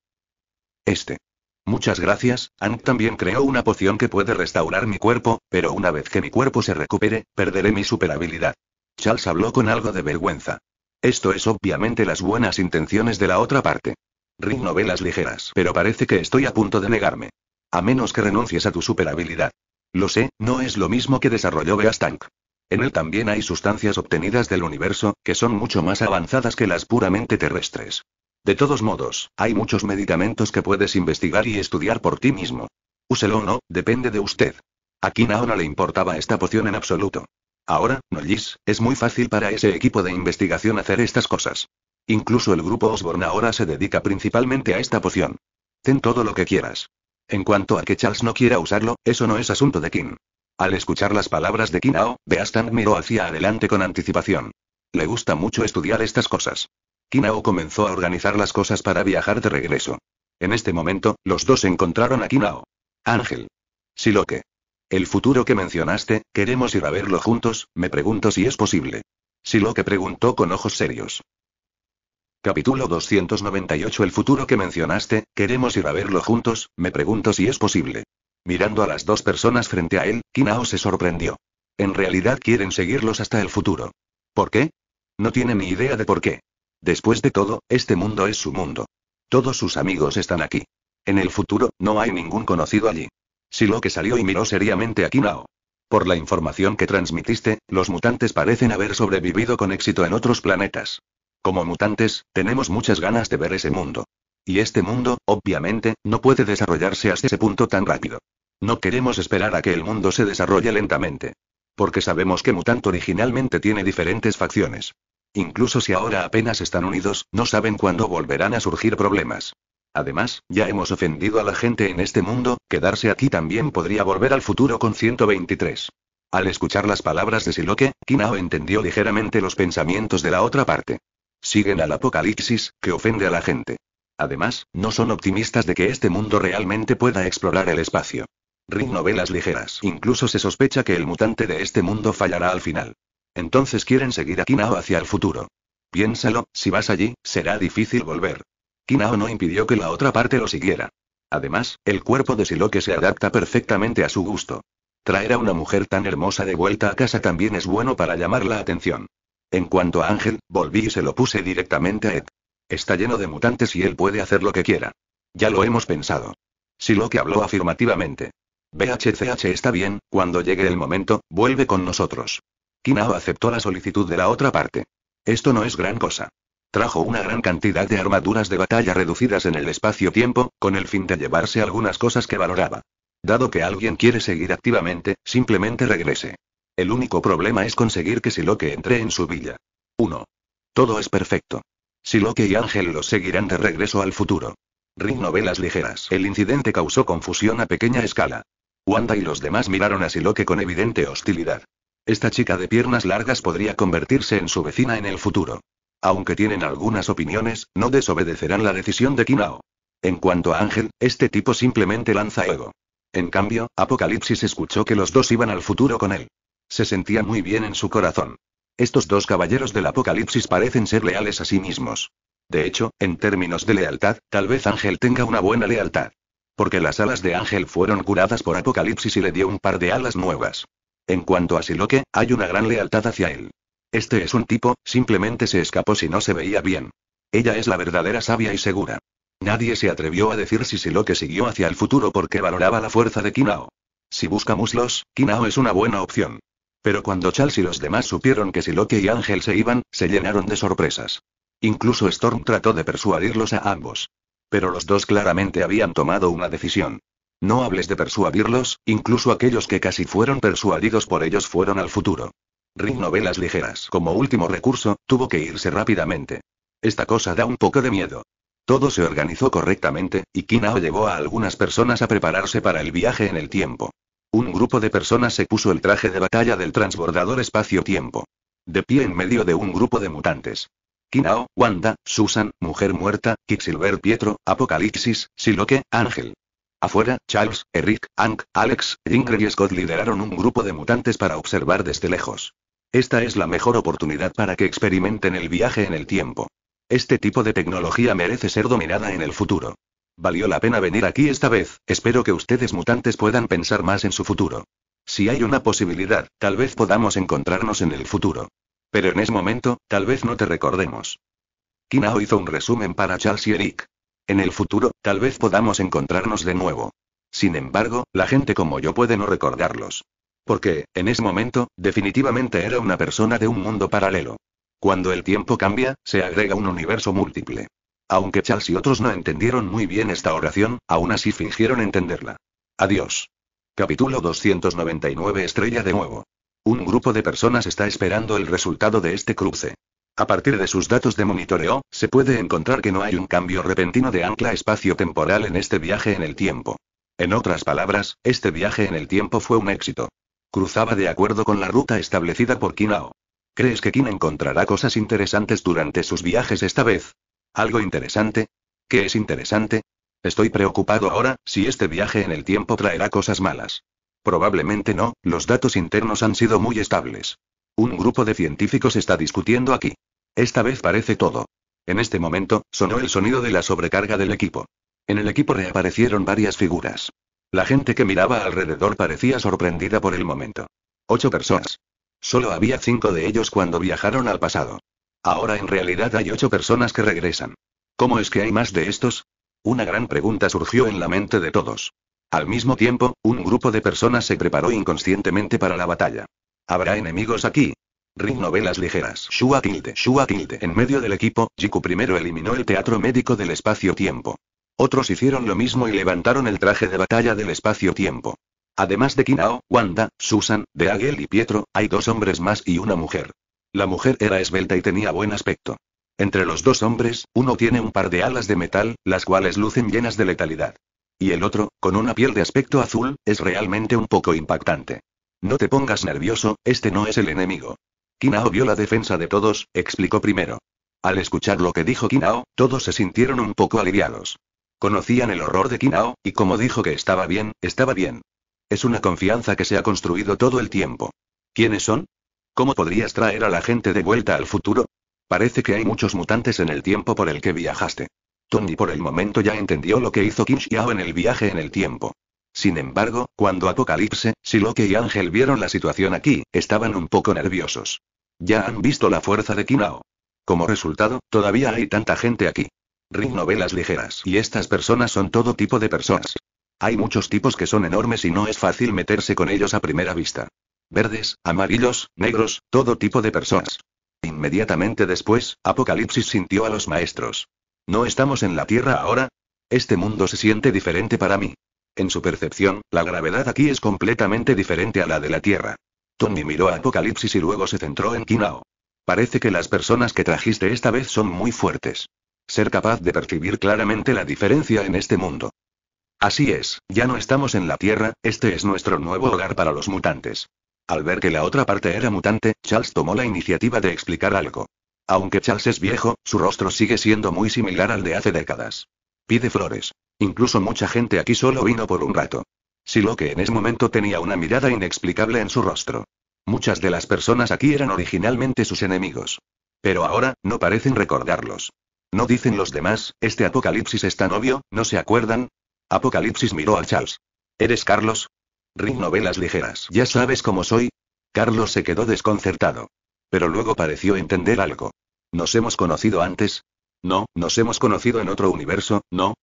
Este. Muchas gracias, Hank también creó una poción que puede restaurar mi cuerpo, pero una vez que mi cuerpo se recupere, perderé mi superhabilidad. Charles habló con algo de vergüenza. Esto es obviamente las buenas intenciones de la otra parte. Rick Novelas Ligeras. Pero parece que estoy a punto de negarme. A menos que renuncies a tu superhabilidad. Lo sé, no es lo mismo que desarrolló Hank. En él también hay sustancias obtenidas del universo, que son mucho más avanzadas que las puramente terrestres. De todos modos, hay muchos medicamentos que puedes investigar y estudiar por ti mismo. Úselo o no, depende de usted. A Kinao no le importaba esta poción en absoluto. Ahora, no Liz, es muy fácil para ese equipo de investigación hacer estas cosas. Incluso el grupo Osborn ahora se dedica principalmente a esta poción. Ten todo lo que quieras. En cuanto a que Charles no quiera usarlo, eso no es asunto de King. Al escuchar las palabras de Kinao, Beastan miró hacia adelante con anticipación. Le gusta mucho estudiar estas cosas. Kinao comenzó a organizar las cosas para viajar de regreso. En este momento, los dos encontraron a Kinao. Ángel. Psylocke. El futuro que mencionaste, queremos ir a verlo juntos, me pregunto si es posible. Psylocke preguntó con ojos serios. Capítulo doscientos noventa y ocho El futuro que mencionaste, queremos ir a verlo juntos, me pregunto si es posible. Mirando a las dos personas frente a él, Kinao se sorprendió. En realidad quieren seguirlos hasta el futuro. ¿Por qué? No tiene ni idea de por qué. Después de todo, este mundo es su mundo. Todos sus amigos están aquí. En el futuro, no hay ningún conocido allí. Psylocke salió y miró seriamente a Kinao. Por la información que transmitiste, los mutantes parecen haber sobrevivido con éxito en otros planetas. Como mutantes, tenemos muchas ganas de ver ese mundo. Y este mundo, obviamente, no puede desarrollarse hasta ese punto tan rápido. No queremos esperar a que el mundo se desarrolle lentamente. Porque sabemos que Mutant originalmente tiene diferentes facciones. Incluso si ahora apenas están unidos, no saben cuándo volverán a surgir problemas. Además, ya hemos ofendido a la gente en este mundo, quedarse aquí también podría volver al futuro con ciento veintitrés. Al escuchar las palabras de Psylocke, Kinao entendió ligeramente los pensamientos de la otra parte. Siguen al Apocalipsis, que ofende a la gente. Además, no son optimistas de que este mundo realmente pueda explorar el espacio. Rick Novelas Ligeras. Incluso se sospecha que el mutante de este mundo fallará al final. Entonces quieren seguir a Kinao hacia el futuro. Piénsalo, si vas allí, será difícil volver. Kinao no impidió que la otra parte lo siguiera. Además, el cuerpo de Psylocke se adapta perfectamente a su gusto. Traer a una mujer tan hermosa de vuelta a casa también es bueno para llamar la atención. En cuanto a Ángel, volví y se lo puse directamente a Ed. Está lleno de mutantes y él puede hacer lo que quiera. Ya lo hemos pensado. Psylocke habló afirmativamente. B H C H está bien, cuando llegue el momento, vuelve con nosotros. Kinao aceptó la solicitud de la otra parte. Esto no es gran cosa. Trajo una gran cantidad de armaduras de batalla reducidas en el espacio-tiempo, con el fin de llevarse algunas cosas que valoraba. Dado que alguien quiere seguir activamente, simplemente regrese. El único problema es conseguir que Psylocke entre en su villa. uno. Todo es perfecto. Psylocke y Ángel los seguirán de regreso al futuro. Rick Novelas Ligeras. El incidente causó confusión a pequeña escala. Wanda y los demás miraron a Psylocke con evidente hostilidad. Esta chica de piernas largas podría convertirse en su vecina en el futuro. Aunque tienen algunas opiniones, no desobedecerán la decisión de Kinao. En cuanto a Ángel, este tipo simplemente lanza ego. En cambio, Apocalipsis escuchó que los dos iban al futuro con él. Se sentía muy bien en su corazón. Estos dos caballeros del Apocalipsis parecen ser leales a sí mismos. De hecho, en términos de lealtad, tal vez Ángel tenga una buena lealtad. Porque las alas de Ángel fueron curadas por Apocalipsis y le dio un par de alas nuevas. En cuanto a Psylocke, hay una gran lealtad hacia él. Este es un tipo, simplemente se escapó si no se veía bien. Ella es la verdadera sabia y segura. Nadie se atrevió a decir si Psylocke siguió hacia el futuro porque valoraba la fuerza de Kinao. Si busca muslos, Kinao es una buena opción. Pero cuando Charles y los demás supieron que Psylocke y Ángel se iban, se llenaron de sorpresas. Incluso Storm trató de persuadirlos a ambos. Pero los dos claramente habían tomado una decisión. No hables de persuadirlos, incluso aquellos que casi fueron persuadidos por ellos fueron al futuro. Rick Novelas Ligeras. Como último recurso, tuvo que irse rápidamente. Esta cosa da un poco de miedo. Todo se organizó correctamente, y Kinao llevó a algunas personas a prepararse para el viaje en el tiempo. Un grupo de personas se puso el traje de batalla del transbordador espacio-tiempo. De pie en medio de un grupo de mutantes. Kinao, Wanda, Susan, Mujer Muerta, Quicksilver, Pietro, Apocalipsis, Psylocke, Ángel. Afuera, Charles, Rick, Hank, Alex, Jean Grey y Scott lideraron un grupo de mutantes para observar desde lejos. Esta es la mejor oportunidad para que experimenten el viaje en el tiempo. Este tipo de tecnología merece ser dominada en el futuro. Valió la pena venir aquí esta vez, espero que ustedes mutantes puedan pensar más en su futuro. Si hay una posibilidad, tal vez podamos encontrarnos en el futuro. Pero en ese momento, tal vez no te recordemos. Kinao hizo un resumen para Charles y Eric. En el futuro, tal vez podamos encontrarnos de nuevo. Sin embargo, la gente como yo puede no recordarlos. Porque, en ese momento, definitivamente era una persona de un mundo paralelo. Cuando el tiempo cambia, se agrega un universo múltiple. Aunque Charles y otros no entendieron muy bien esta oración, aún así fingieron entenderla. Adiós. Capítulo doscientos noventa y nueve Estrella de nuevo. Un grupo de personas está esperando el resultado de este cruce. A partir de sus datos de monitoreo, se puede encontrar que no hay un cambio repentino de ancla espacio-temporal en este viaje en el tiempo. En otras palabras, este viaje en el tiempo fue un éxito. Cruzaba de acuerdo con la ruta establecida por Kinao. ¿Crees que Kin encontrará cosas interesantes durante sus viajes esta vez? ¿Algo interesante? ¿Qué es interesante? Estoy preocupado ahora, si este viaje en el tiempo traerá cosas malas. Probablemente no, los datos internos han sido muy estables. Un grupo de científicos está discutiendo aquí. Esta vez parece todo. En este momento, sonó el sonido de la sobrecarga del equipo. En el equipo reaparecieron varias figuras. La gente que miraba alrededor parecía sorprendida por el momento. Ocho personas. Solo había cinco de ellos cuando viajaron al pasado. Ahora en realidad hay ocho personas que regresan. ¿Cómo es que hay más de estos? Una gran pregunta surgió en la mente de todos. Al mismo tiempo, un grupo de personas se preparó inconscientemente para la batalla. ¿Habrá enemigos aquí? Rick Novelas Ligeras. Shua tilde, Shua tilde. En medio del equipo, Jiku primero eliminó el teatro médico del espacio-tiempo. Otros hicieron lo mismo y levantaron el traje de batalla del espacio-tiempo. Además de Kinao, Wanda, Susan, de Ángel y Pietro, hay dos hombres más y una mujer. La mujer era esbelta y tenía buen aspecto. Entre los dos hombres, uno tiene un par de alas de metal, las cuales lucen llenas de letalidad. Y el otro, con una piel de aspecto azul, es realmente un poco impactante. No te pongas nervioso, este no es el enemigo. Kinao vio la defensa de todos, explicó primero. Al escuchar lo que dijo Kinao, todos se sintieron un poco aliviados. Conocían el horror de Kinao, y como dijo que estaba bien, estaba bien. Es una confianza que se ha construido todo el tiempo. ¿Quiénes son? ¿Cómo podrías traer a la gente de vuelta al futuro? Parece que hay muchos mutantes en el tiempo por el que viajaste. Tony por el momento ya entendió lo que hizo Kim Xiao en el viaje en el tiempo. Sin embargo, cuando Apocalipsis, Psylocke y Ángel vieron la situación aquí, estaban un poco nerviosos. Ya han visto la fuerza de Kinao. Como resultado, todavía hay tanta gente aquí. Rick Novelas Ligeras. Y estas personas son todo tipo de personas. Hay muchos tipos que son enormes y no es fácil meterse con ellos a primera vista. Verdes, amarillos, negros, todo tipo de personas. Inmediatamente después, Apocalipsis sintió a los maestros. ¿No estamos en la Tierra ahora? Este mundo se siente diferente para mí. En su percepción, la gravedad aquí es completamente diferente a la de la Tierra. Tony miró a Apocalipsis y luego se centró en Kinao. Parece que las personas que trajiste esta vez son muy fuertes. Ser capaz de percibir claramente la diferencia en este mundo. Así es, ya no estamos en la Tierra, este es nuestro nuevo hogar para los mutantes. Al ver que la otra parte era mutante, Charles tomó la iniciativa de explicar algo. Aunque Charles es viejo, su rostro sigue siendo muy similar al de hace décadas. Pide flores. Incluso mucha gente aquí solo vino por un rato. Psylocke en ese momento tenía una mirada inexplicable en su rostro. Muchas de las personas aquí eran originalmente sus enemigos. Pero ahora, no parecen recordarlos. ¿No dicen los demás, este Apocalipsis es tan obvio, no se acuerdan? Apocalipsis miró a Charles. ¿Eres Carlos? Rick Novelas Ligeras. ¿Ya sabes cómo soy? Carlos se quedó desconcertado. Pero luego pareció entender algo. ¿Nos hemos conocido antes? No, nos hemos conocido en otro universo, ¿no?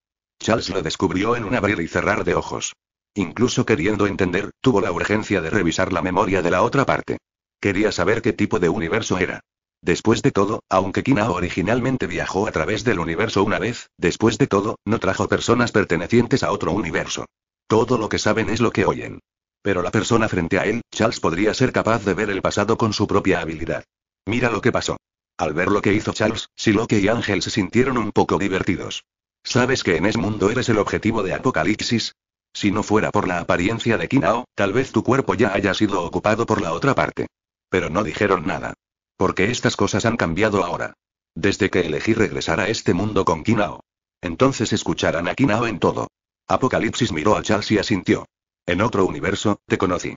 Charles lo descubrió en un abrir y cerrar de ojos. Incluso queriendo entender, tuvo la urgencia de revisar la memoria de la otra parte. Quería saber qué tipo de universo era. Después de todo, aunque Kinao originalmente viajó a través del universo una vez, después de todo, no trajo personas pertenecientes a otro universo. Todo lo que saben es lo que oyen. Pero la persona frente a él, Charles podría ser capaz de ver el pasado con su propia habilidad. Mira lo que pasó. Al ver lo que hizo Charles, Psylocke y Ángel se sintieron un poco divertidos. ¿Sabes que en ese mundo eres el objetivo de Apocalipsis? Si no fuera por la apariencia de Kinao, tal vez tu cuerpo ya haya sido ocupado por la otra parte. Pero no dijeron nada. Porque estas cosas han cambiado ahora. Desde que elegí regresar a este mundo con Kinao. Entonces escucharán a Kinao en todo. Apocalipsis miró a Charles y asintió. En otro universo, te conocí.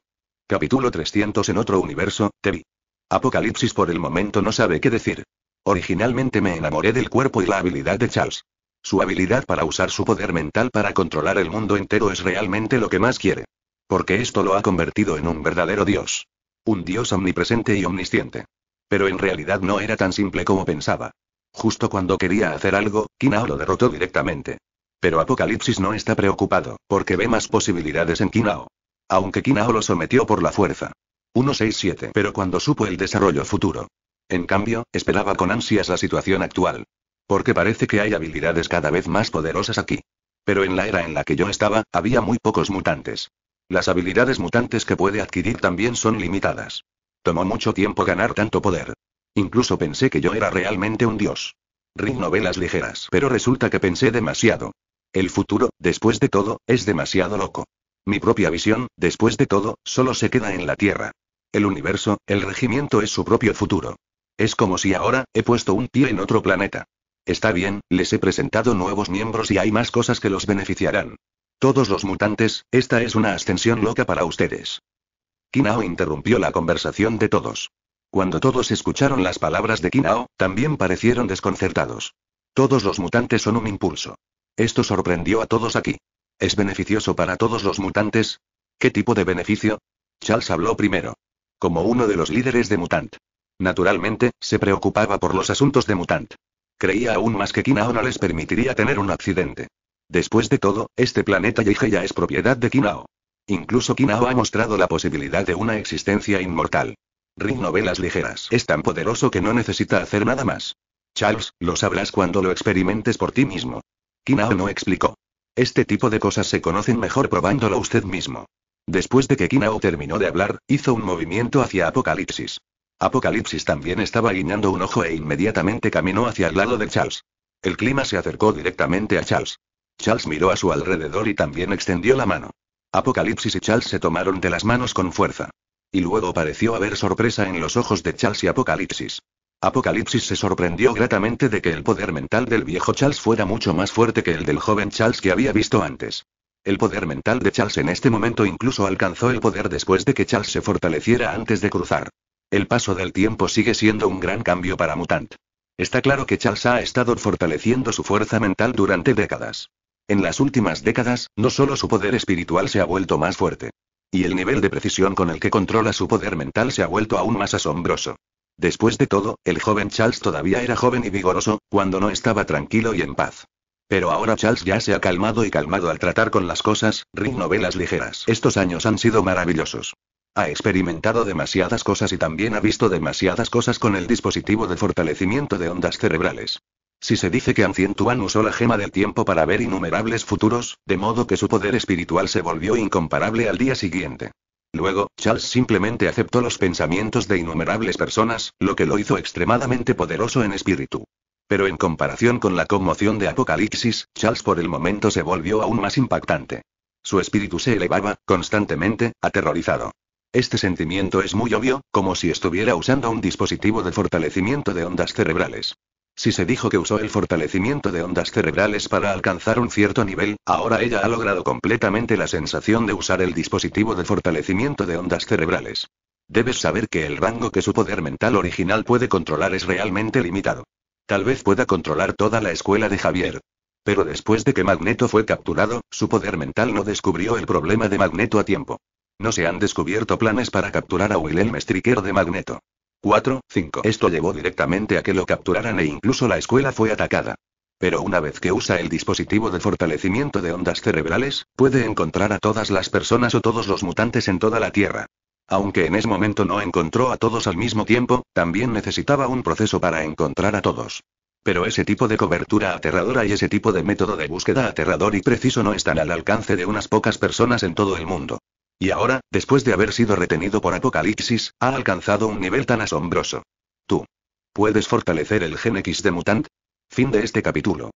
Capítulo trescientos. En otro universo, te vi. Apocalipsis por el momento no sabe qué decir. Originalmente me enamoré del cuerpo y la habilidad de Charles. Su habilidad para usar su poder mental para controlar el mundo entero es realmente lo que más quiere. Porque esto lo ha convertido en un verdadero dios. Un dios omnipresente y omnisciente. Pero en realidad no era tan simple como pensaba. Justo cuando quería hacer algo, Kinao lo derrotó directamente. Pero Apocalipsis no está preocupado, porque ve más posibilidades en Kinao. Aunque Kinao lo sometió por la fuerza. uno seis siete. Pero cuando supo el desarrollo futuro. En cambio, esperaba con ansias la situación actual. Porque parece que hay habilidades cada vez más poderosas aquí. Pero en la era en la que yo estaba, había muy pocos mutantes. Las habilidades mutantes que puede adquirir también son limitadas. Tomó mucho tiempo ganar tanto poder. Incluso pensé que yo era realmente un dios. Rick Novelas Ligeras. Pero resulta que pensé demasiado. El futuro, después de todo, es demasiado loco. Mi propia visión, después de todo, solo se queda en la Tierra. El universo, el regimiento es su propio futuro. Es como si ahora, he puesto un pie en otro planeta. Está bien, les he presentado nuevos miembros y hay más cosas que los beneficiarán. Todos los mutantes, esta es una ascensión loca para ustedes. Kinao interrumpió la conversación de todos. Cuando todos escucharon las palabras de Kinao, también parecieron desconcertados. Todos los mutantes son un impulso. Esto sorprendió a todos aquí. ¿Es beneficioso para todos los mutantes? ¿Qué tipo de beneficio? Charles habló primero. Como uno de los líderes de Mutant. Naturalmente, se preocupaba por los asuntos de Mutant. Creía aún más que Kinao no les permitiría tener un accidente. Después de todo, este planeta Yeige ya es propiedad de Kinao. Incluso Kinao ha mostrado la posibilidad de una existencia inmortal. Rick Novelas Ligeras es tan poderoso que no necesita hacer nada más. Charles, lo sabrás cuando lo experimentes por ti mismo. Kinao no explicó. Este tipo de cosas se conocen mejor probándolo usted mismo. Después de que Kinao terminó de hablar, hizo un movimiento hacia Apocalipsis. Apocalipsis también estaba guiñando un ojo e inmediatamente caminó hacia el lado de Charles. El clima se acercó directamente a Charles. Charles miró a su alrededor y también extendió la mano. Apocalipsis y Charles se tomaron de las manos con fuerza. Y luego pareció haber sorpresa en los ojos de Charles y Apocalipsis. Apocalipsis se sorprendió gratamente de que el poder mental del viejo Charles fuera mucho más fuerte que el del joven Charles que había visto antes. El poder mental de Charles en este momento incluso alcanzó el poder después de que Charles se fortaleciera antes de cruzar. El paso del tiempo sigue siendo un gran cambio para Mutant. Está claro que Charles ha estado fortaleciendo su fuerza mental durante décadas. En las últimas décadas, no solo su poder espiritual se ha vuelto más fuerte. Y el nivel de precisión con el que controla su poder mental se ha vuelto aún más asombroso. Después de todo, el joven Charles todavía era joven y vigoroso, cuando no estaba tranquilo y en paz. Pero ahora Charles ya se ha calmado y calmado al tratar con las cosas, Rick Novelas Ligeras. Estos años han sido maravillosos. Ha experimentado demasiadas cosas y también ha visto demasiadas cosas con el dispositivo de fortalecimiento de ondas cerebrales. Si se dice que Ancient One usó la gema del tiempo para ver innumerables futuros, de modo que su poder espiritual se volvió incomparable al día siguiente. Luego, Charles simplemente aceptó los pensamientos de innumerables personas, lo que lo hizo extremadamente poderoso en espíritu. Pero en comparación con la conmoción de Apocalipsis, Charles por el momento se volvió aún más impactante. Su espíritu se elevaba, constantemente, aterrorizado. Este sentimiento es muy obvio, como si estuviera usando un dispositivo de fortalecimiento de ondas cerebrales. Si se dijo que usó el fortalecimiento de ondas cerebrales para alcanzar un cierto nivel, ahora ella ha logrado completamente la sensación de usar el dispositivo de fortalecimiento de ondas cerebrales. Debes saber que el rango que su poder mental original puede controlar es realmente limitado. Tal vez pueda controlar toda la escuela de Xavier. Pero después de que Magneto fue capturado, su poder mental no descubrió el problema de Magneto a tiempo. No se han descubierto planes para capturar a Will el mestriquero de Magneto. cuatro, cinco. Esto llevó directamente a que lo capturaran e incluso la escuela fue atacada. Pero una vez que usa el dispositivo de fortalecimiento de ondas cerebrales, puede encontrar a todas las personas o todos los mutantes en toda la Tierra. Aunque en ese momento no encontró a todos al mismo tiempo, también necesitaba un proceso para encontrar a todos. Pero ese tipo de cobertura aterradora y ese tipo de método de búsqueda aterrador y preciso no están al alcance de unas pocas personas en todo el mundo. Y ahora, después de haber sido retenido por Apocalipsis, ha alcanzado un nivel tan asombroso. ¿Tú puedes fortalecer el Gen X de Mutant? Fin de este capítulo.